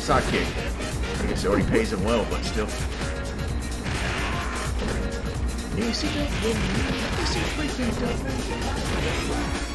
sidekick. I guess it already pays him well, but still. You see that woman? You see freaking dumb.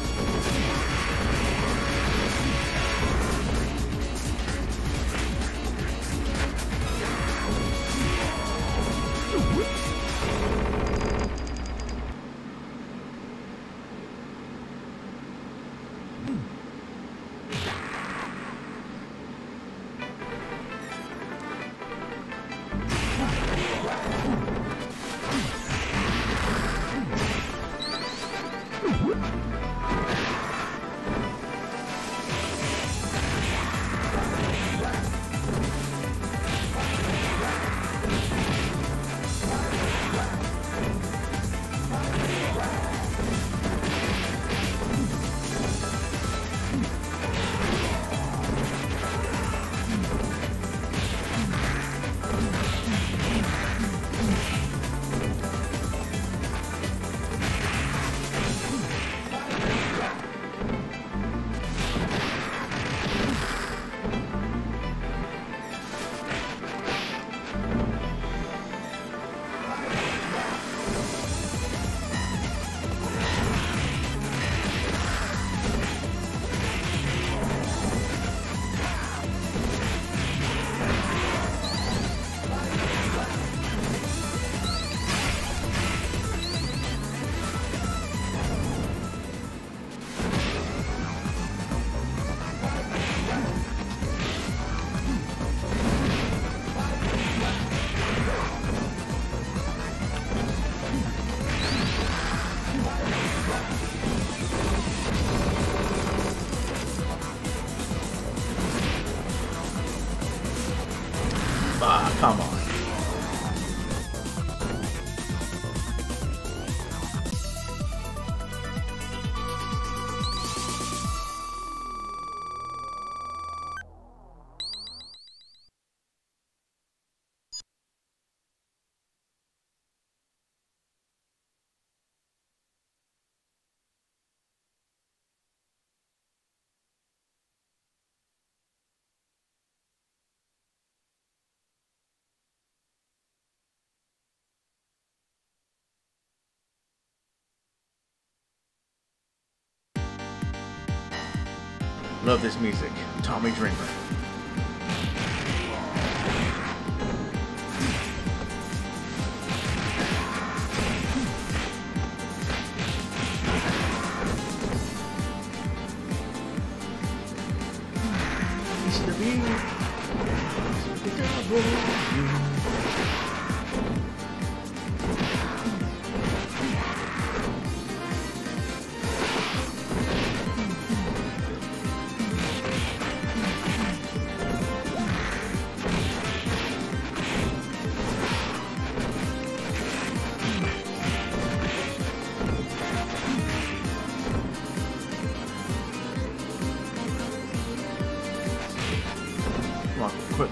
Love this music, Tommy Dreamer.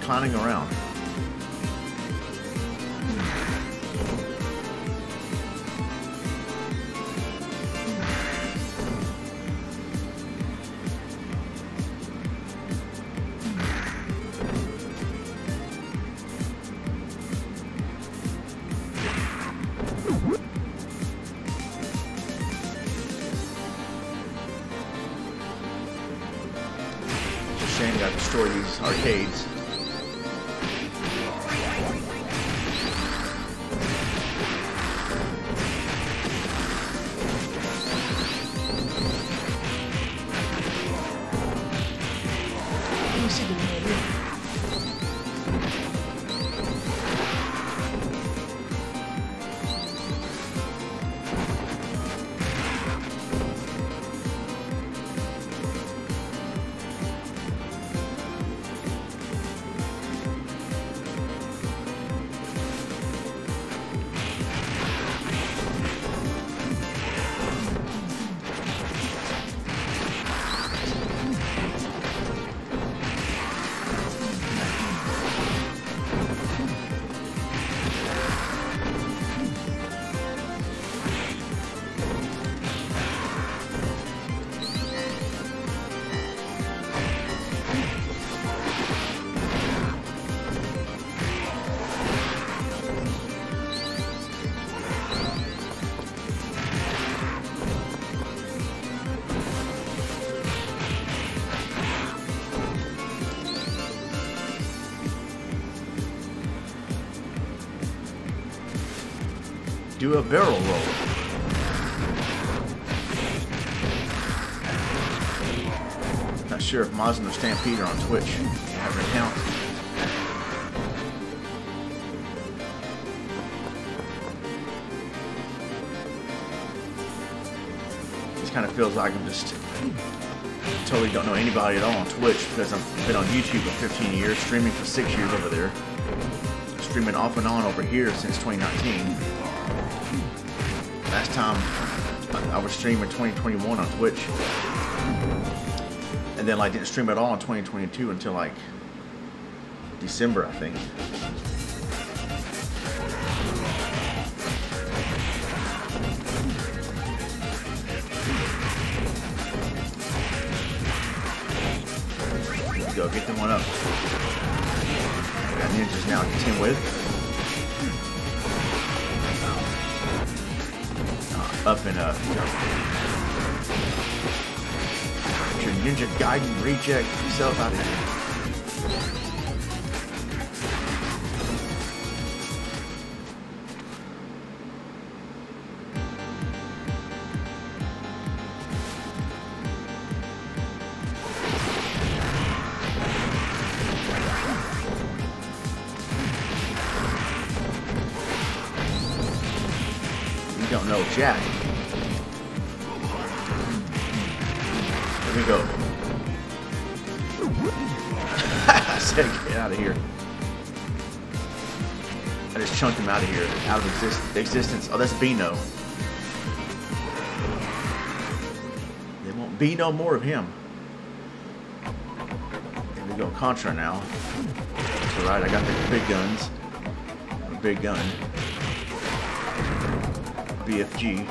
Climbing around. shame you gotta destroy these arcades. Do a barrel roll. Not sure if Mazin or Stampede are on Twitch. Have an account. This kind of feels like I'm just totally don't know anybody at all on Twitch because I've been on YouTube for fifteen years, streaming for six years over there, streaming off and on over here since twenty nineteen. Last time I was streaming twenty twenty-one on Twitch, and then I like, didn't stream at all in twenty twenty-two until like December, I think. Let's go get them one up. Got ninjas now to contend with. Up and up. Get your Ninja Gaiden reject yourself out of here. You don't know jack. Here we go. I said get out of here. I just chunked him out of here. Out of exist existence. Oh, that's Beano. There won't be no more of him. Here we go. Contra now. That's alright. I got the big guns. The big gun. B F G.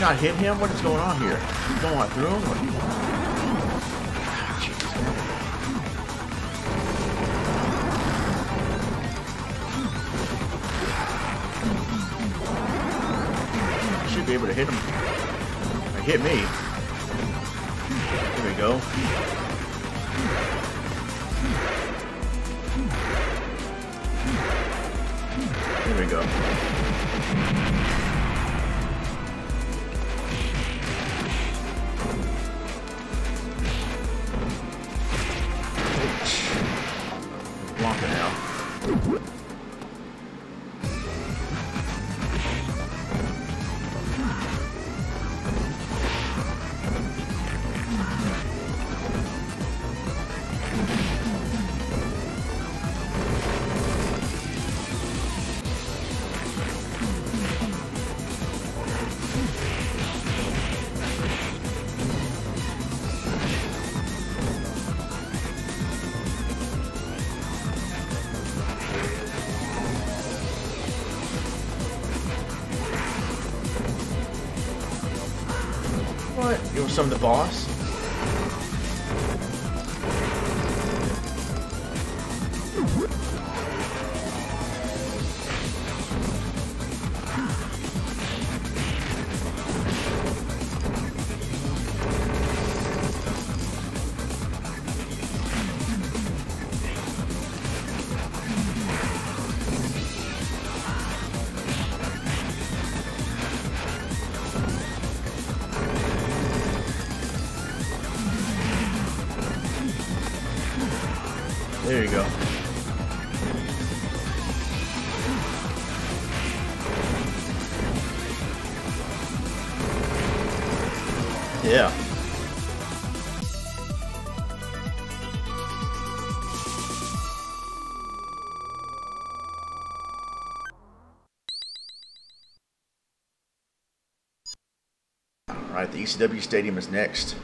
Not hit him? What is going on here? He's going through him? What? I should be able to hit him. Or hit me. Here we go. Here we go. Give him some of the boss. There you go. Yeah. All right, the E C W Stadium is next.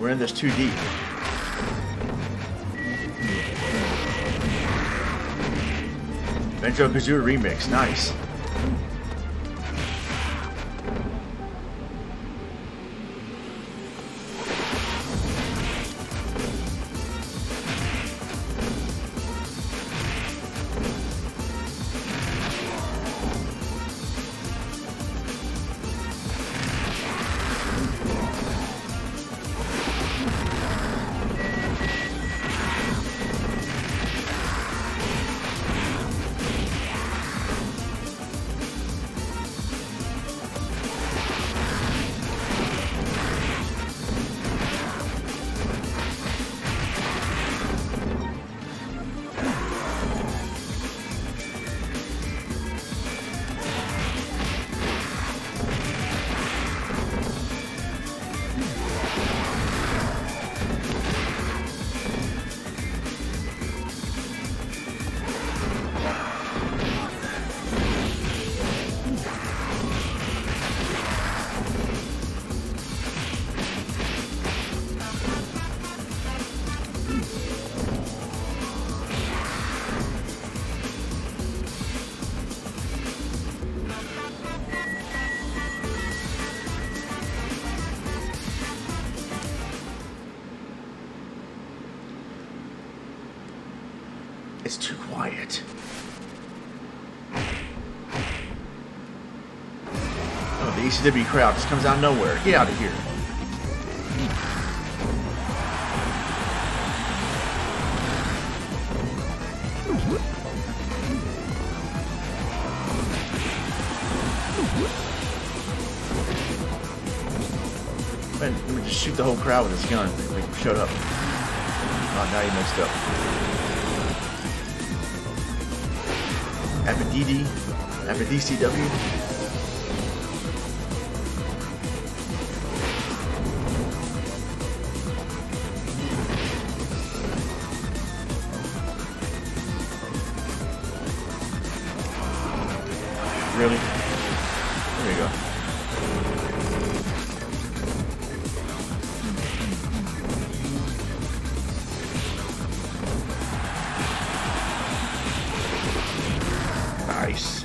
We're in this too deep. Banjo-Kazooie remix, nice. It's too quiet. Oh, the E C W crowd just comes out of nowhere. Get out of here. Man, let me just shoot the whole crowd with this gun. They showed up. Oh, now you messed up. Abadidi. Abadicw. Really? There you go. Nice.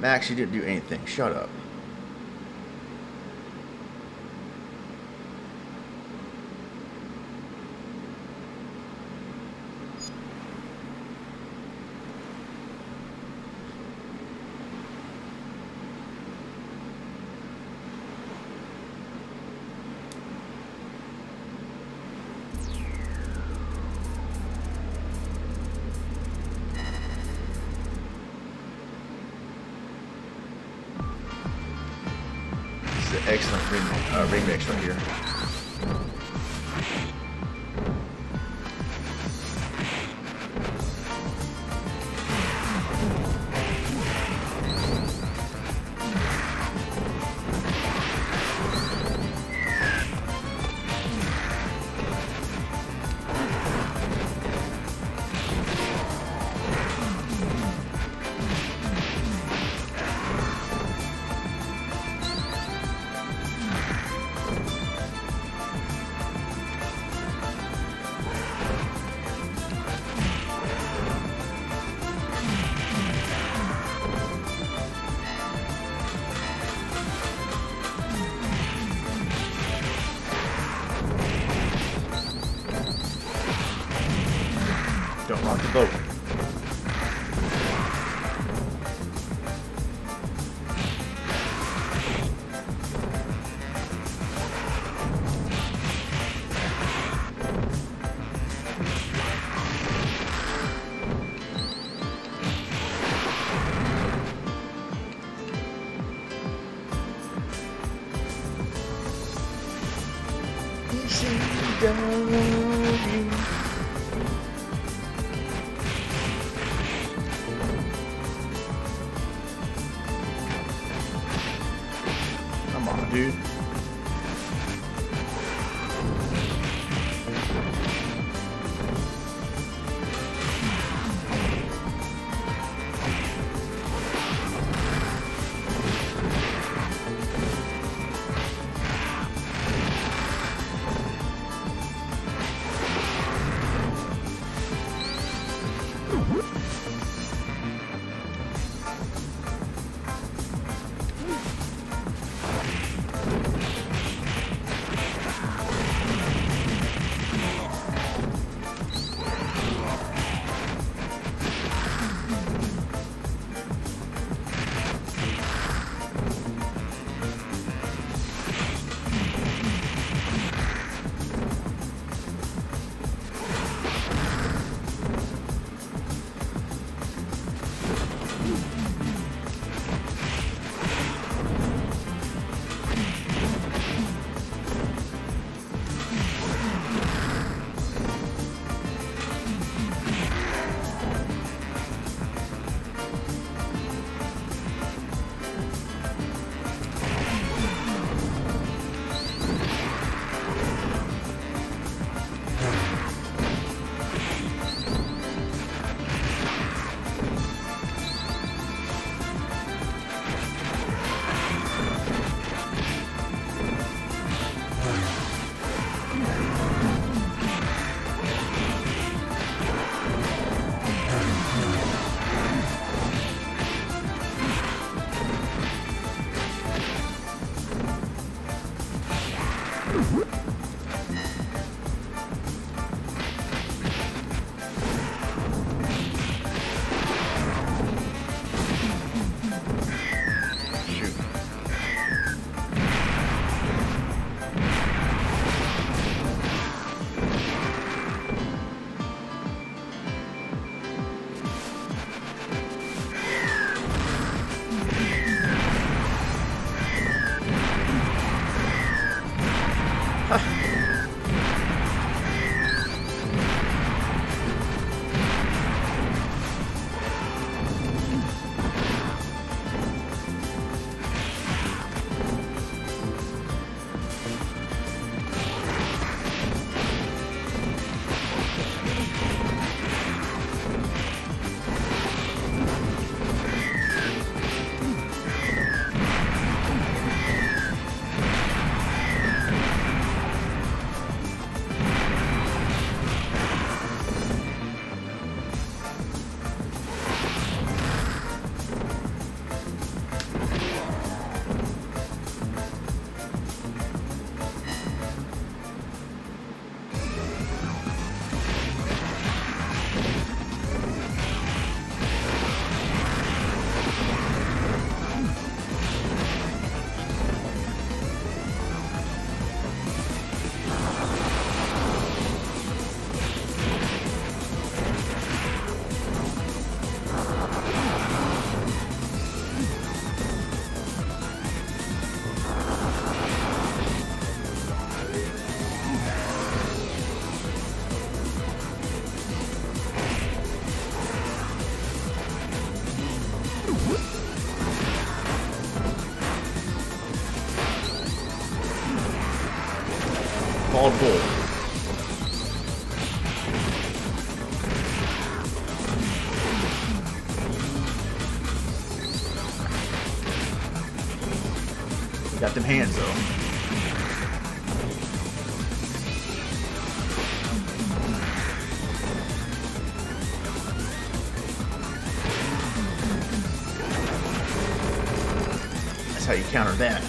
Max, you didn't do anything. Shut up. Excellent ring, uh, ring mix right here. Don't rock the boat. Dude. all good. Got them hands though. How you counter that.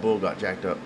Bull got jacked up.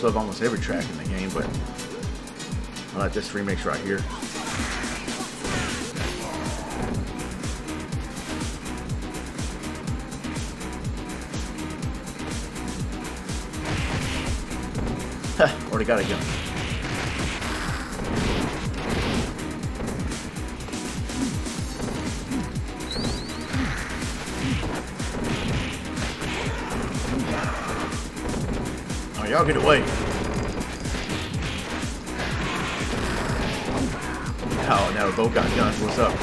I love almost every track in the game, but I like this remix right here. Ha! Already got a gun. Y'all get away. Oh, now we both got guns. What's up?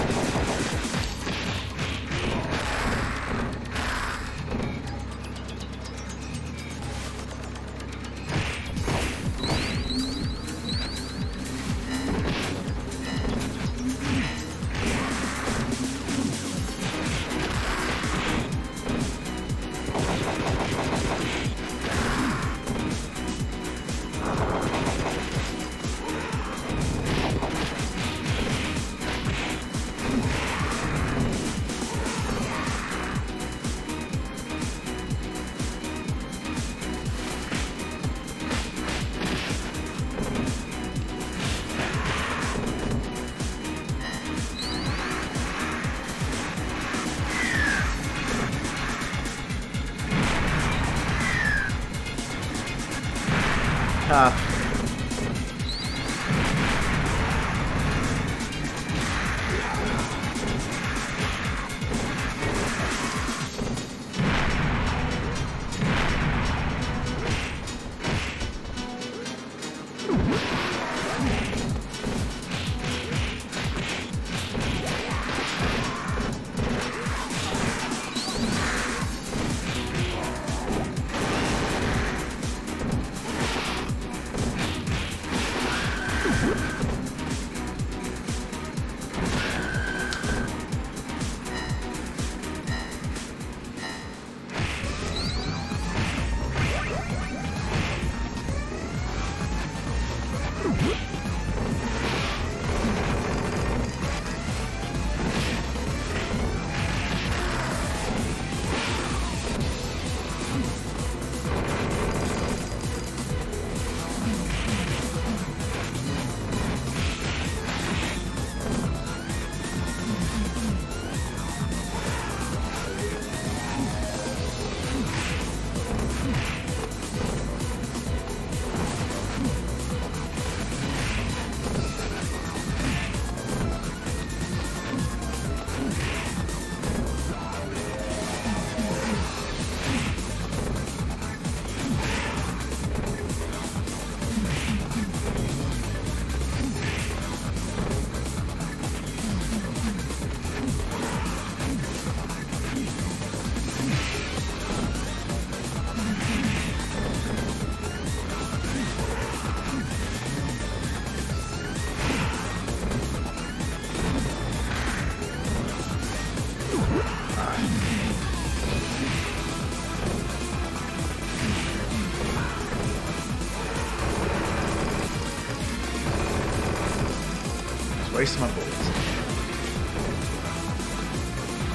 waste my bullets.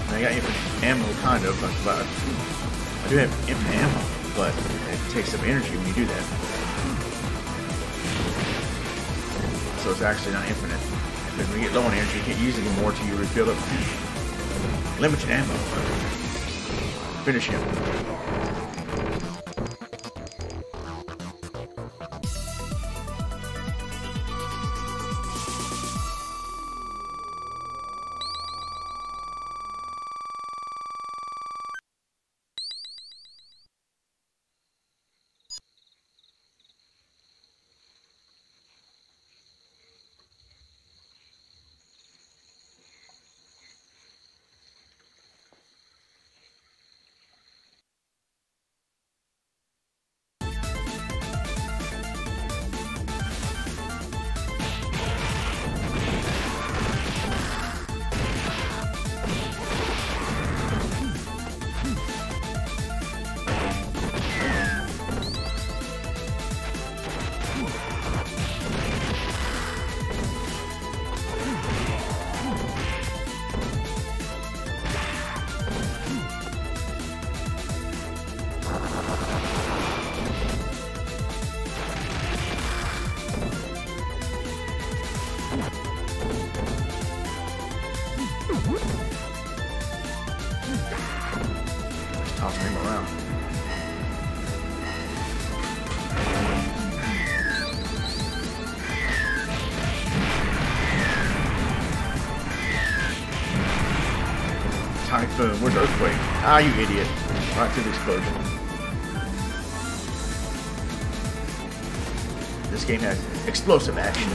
I got infinite ammo, kind of, but I do have infinite ammo, but it takes up energy when you do that. So it's actually not infinite. Because when you get low on energy, you can't use it anymore until you refill it. Limited ammo. Finish him. Where's the earthquake? Ah, you idiot. Right through the explosion. This game has explosive action.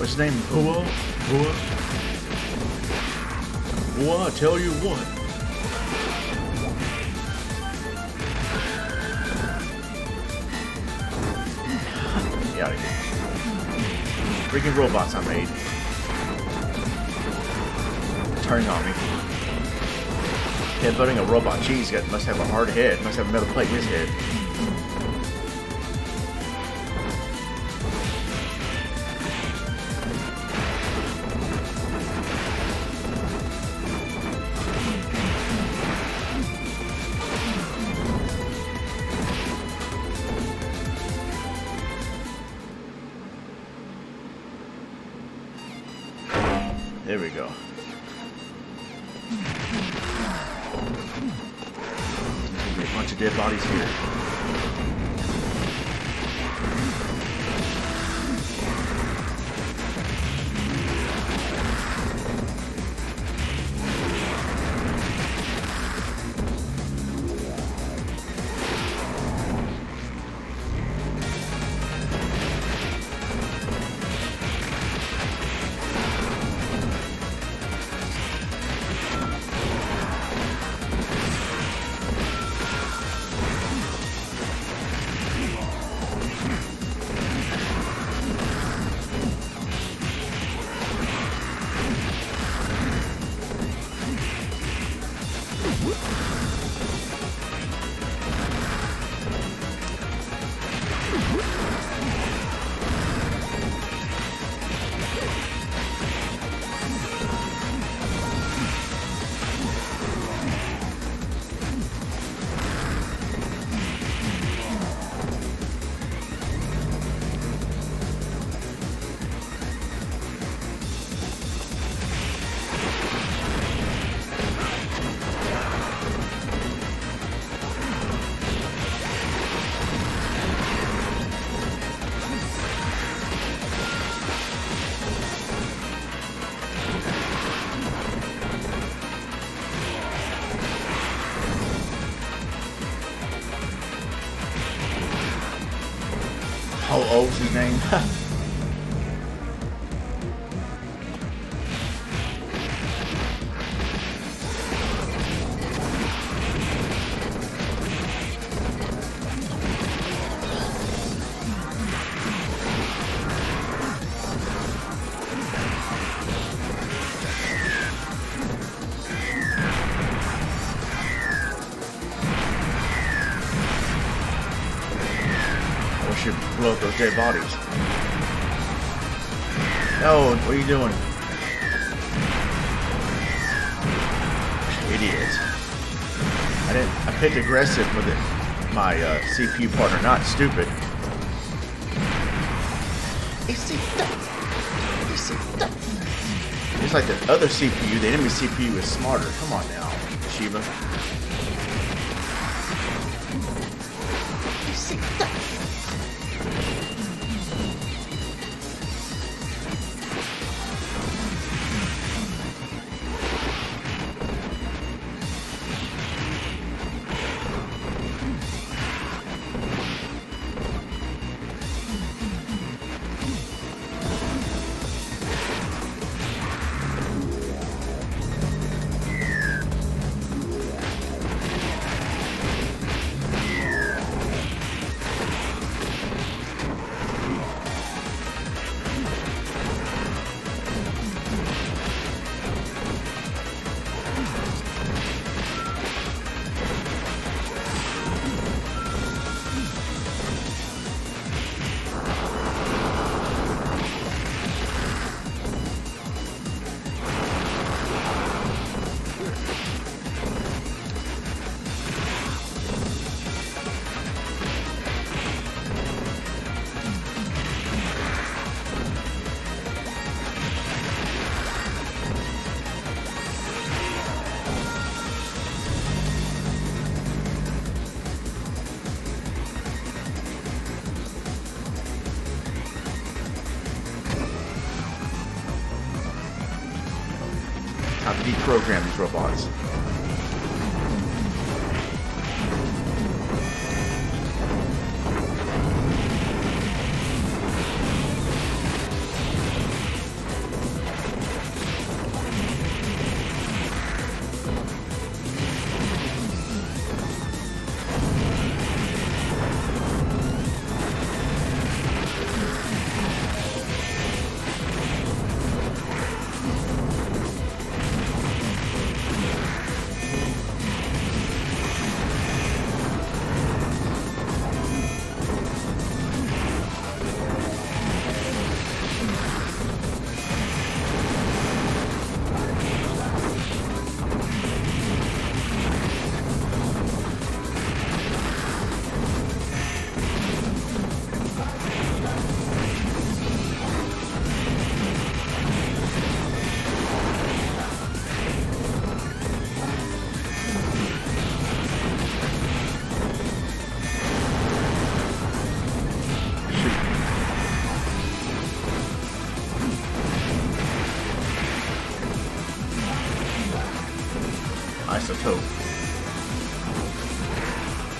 What's his name? Boa? Boa? Boa, I tell you what. Get out of here. Freaking robots I made. Turning on me. Headbutting a robot. Jeez, God, must have a hard head. Must have a metal plate in his head. Those dead bodies. Oh, what are you doing? Idiot. I didn't. I picked aggressive with it. My uh, C P U partner, not stupid. It's like the other C P U. The enemy C P U is smarter. Come on now, Shiba. Program these robots.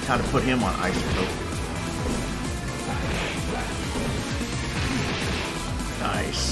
How to put him on isotope. Nice.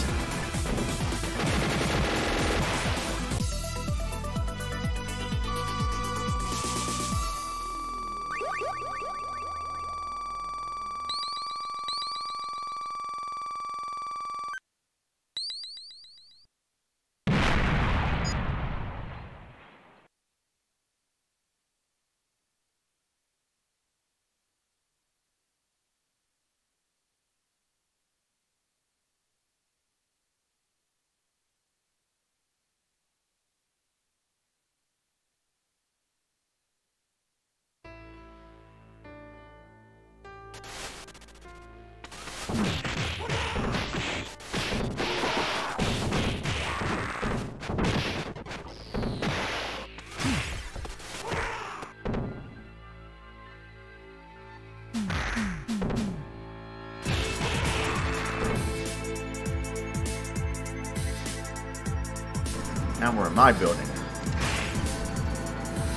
Now we're in my building.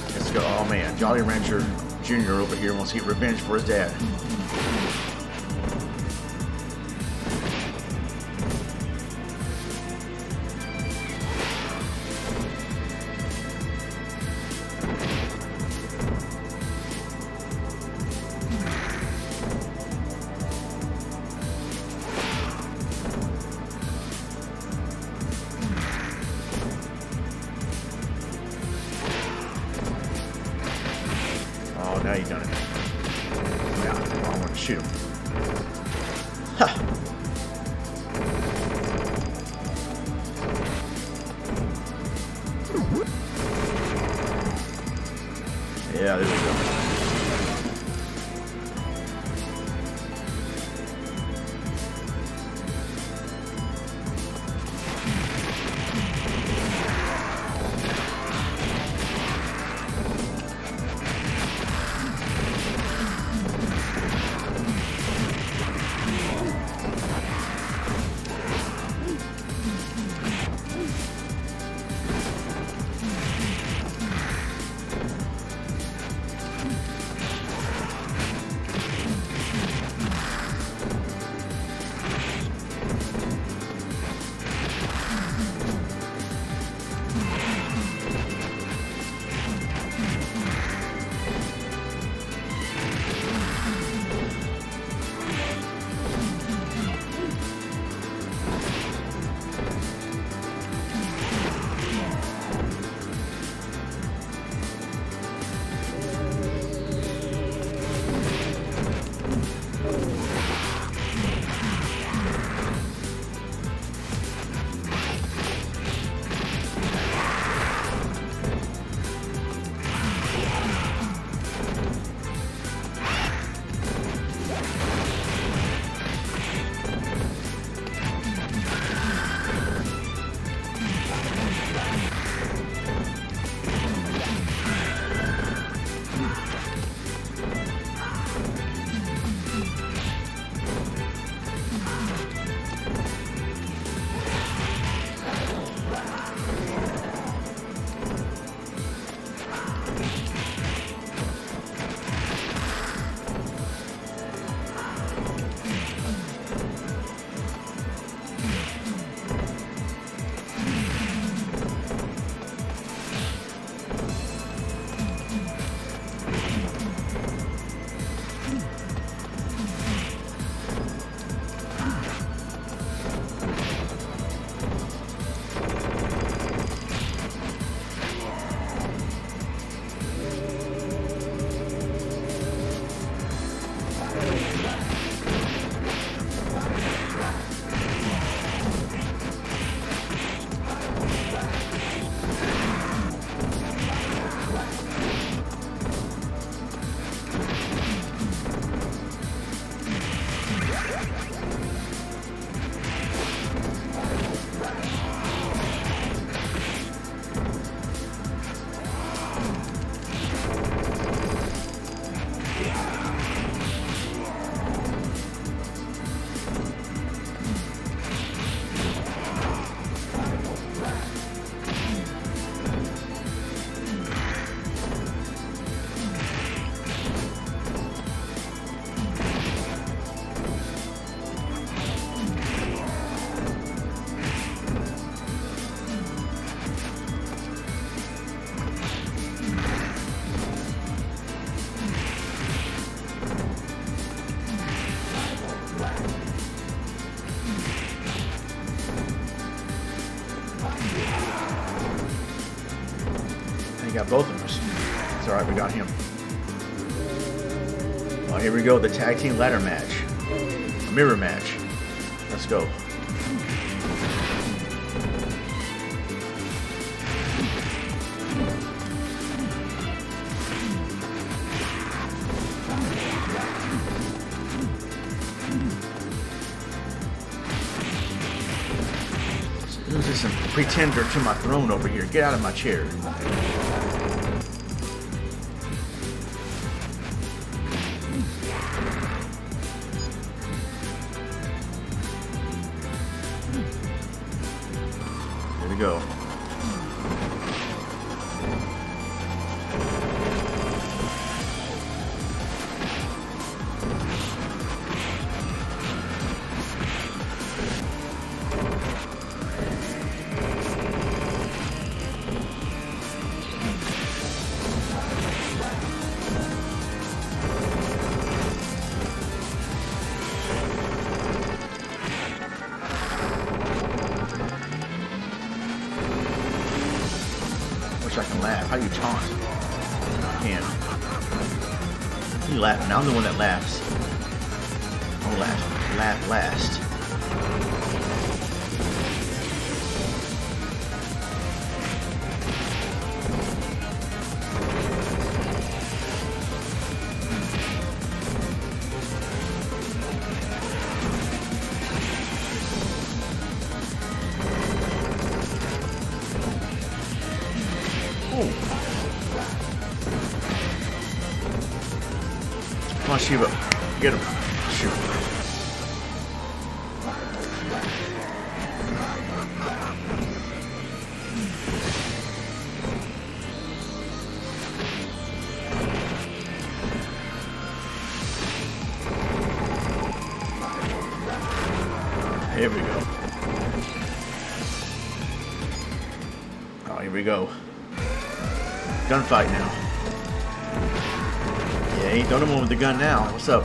Let's go. Oh man, Jolly Rancher Junior over here wants to get revenge for his dad. Both of us. It's alright, we got him. Well, here we go, the tag team ladder match. A mirror match. Let's go. Who's this pretender to my throne over here? Get out of my chair. There we go. I'm the one that laughs. Oh, laugh, laugh last. Shiva, get him. Shoot. Here we go. Oh, here we go. Gunfight now. Ain't the only one with the gun now. What's up?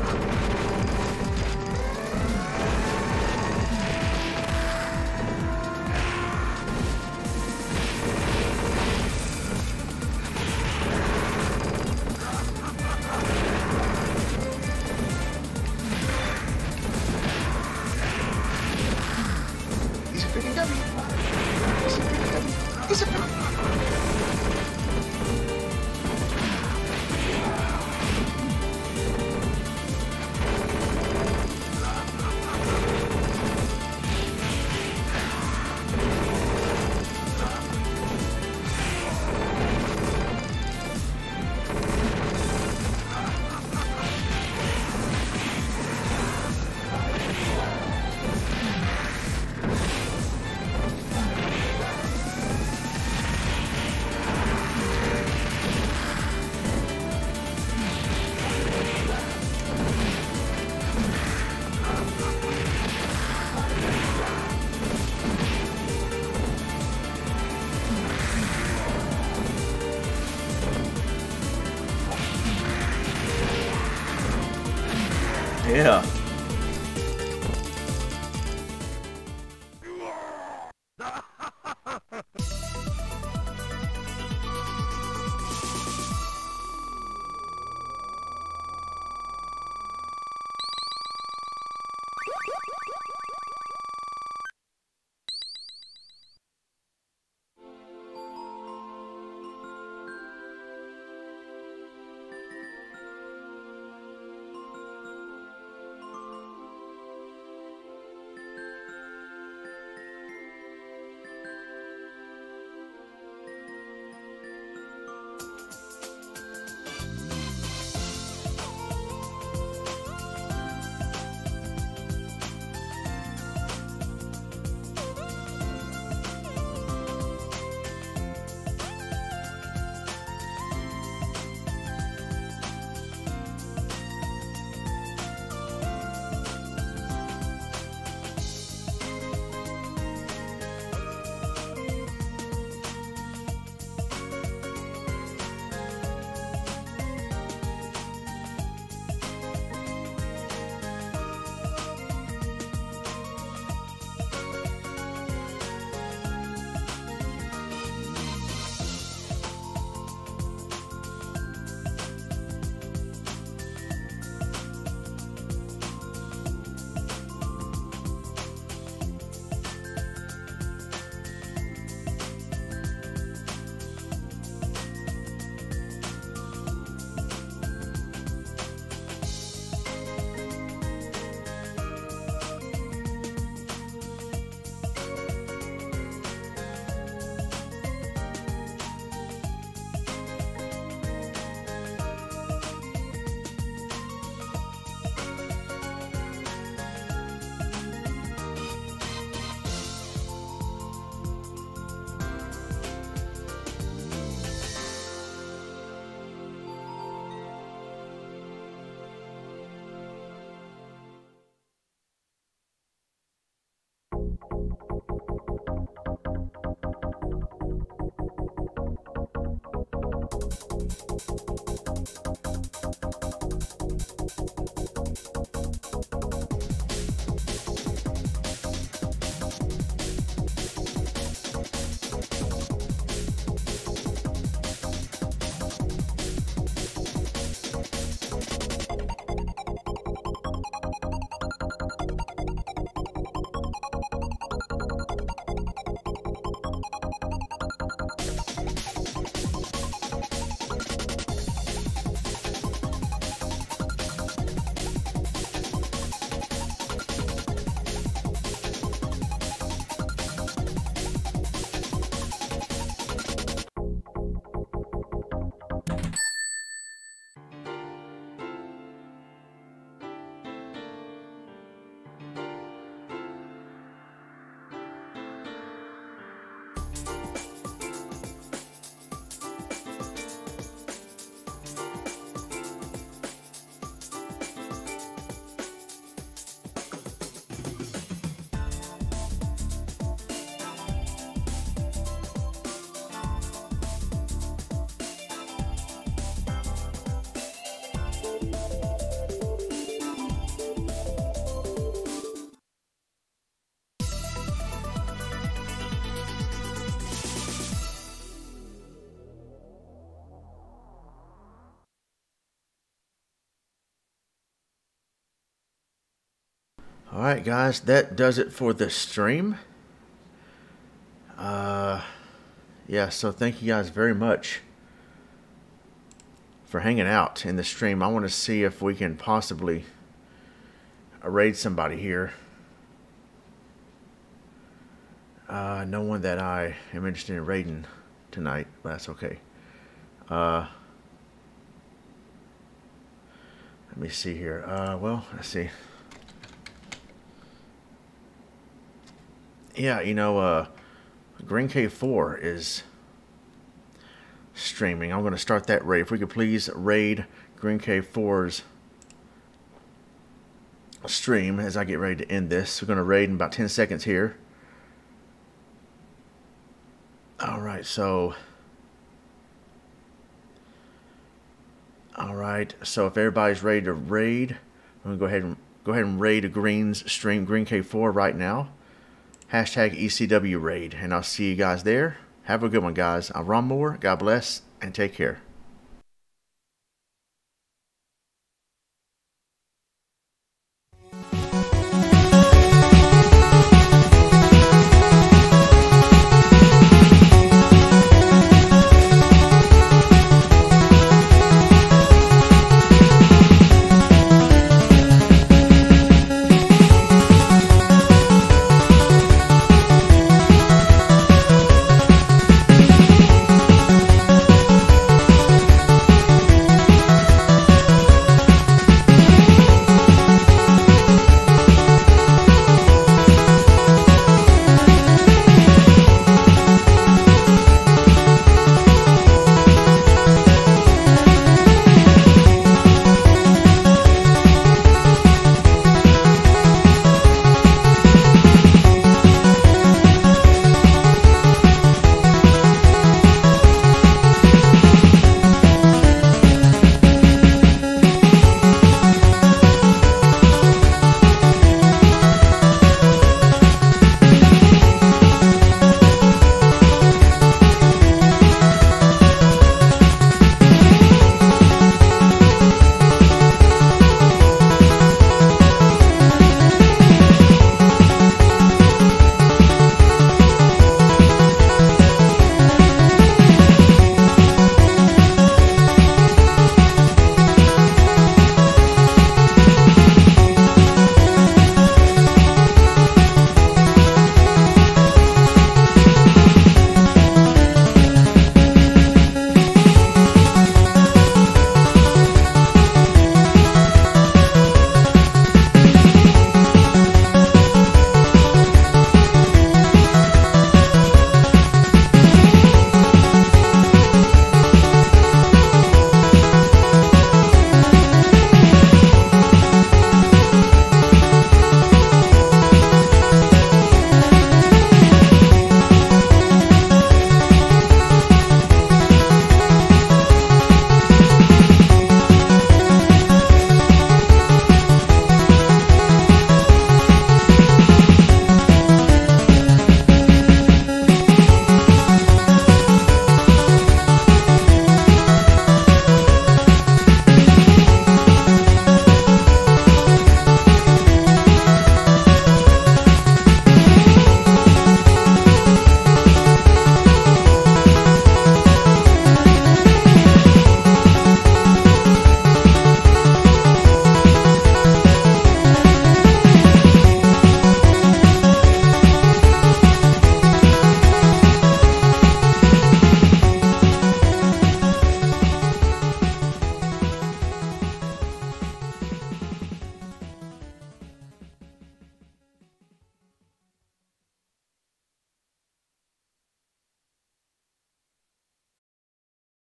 He's a freaking dummy. He's a freaking dummy. He's a freaking dummy. Yeah. All right, guys, that does it for the stream. Uh, yeah, so thank you guys very much for hanging out in the stream. I want to see if we can possibly raid somebody here. Uh, no one that I am interested in raiding tonight, but that's okay. Uh, let me see here. Uh, well, let's see. Yeah, you know, uh, green K four is streaming. I'm going to start that raid. If we could please raid green K four's stream as I get ready to end this. We're going to raid in about ten seconds here. All right, so... All right, so if everybody's ready to raid, I'm going to go ahead and, go ahead and raid Green's stream, green K four, right now. Hashtag E C W raid, and I'll see you guys there. Have a good one, guys. I'm Ronmower. God bless, and take care.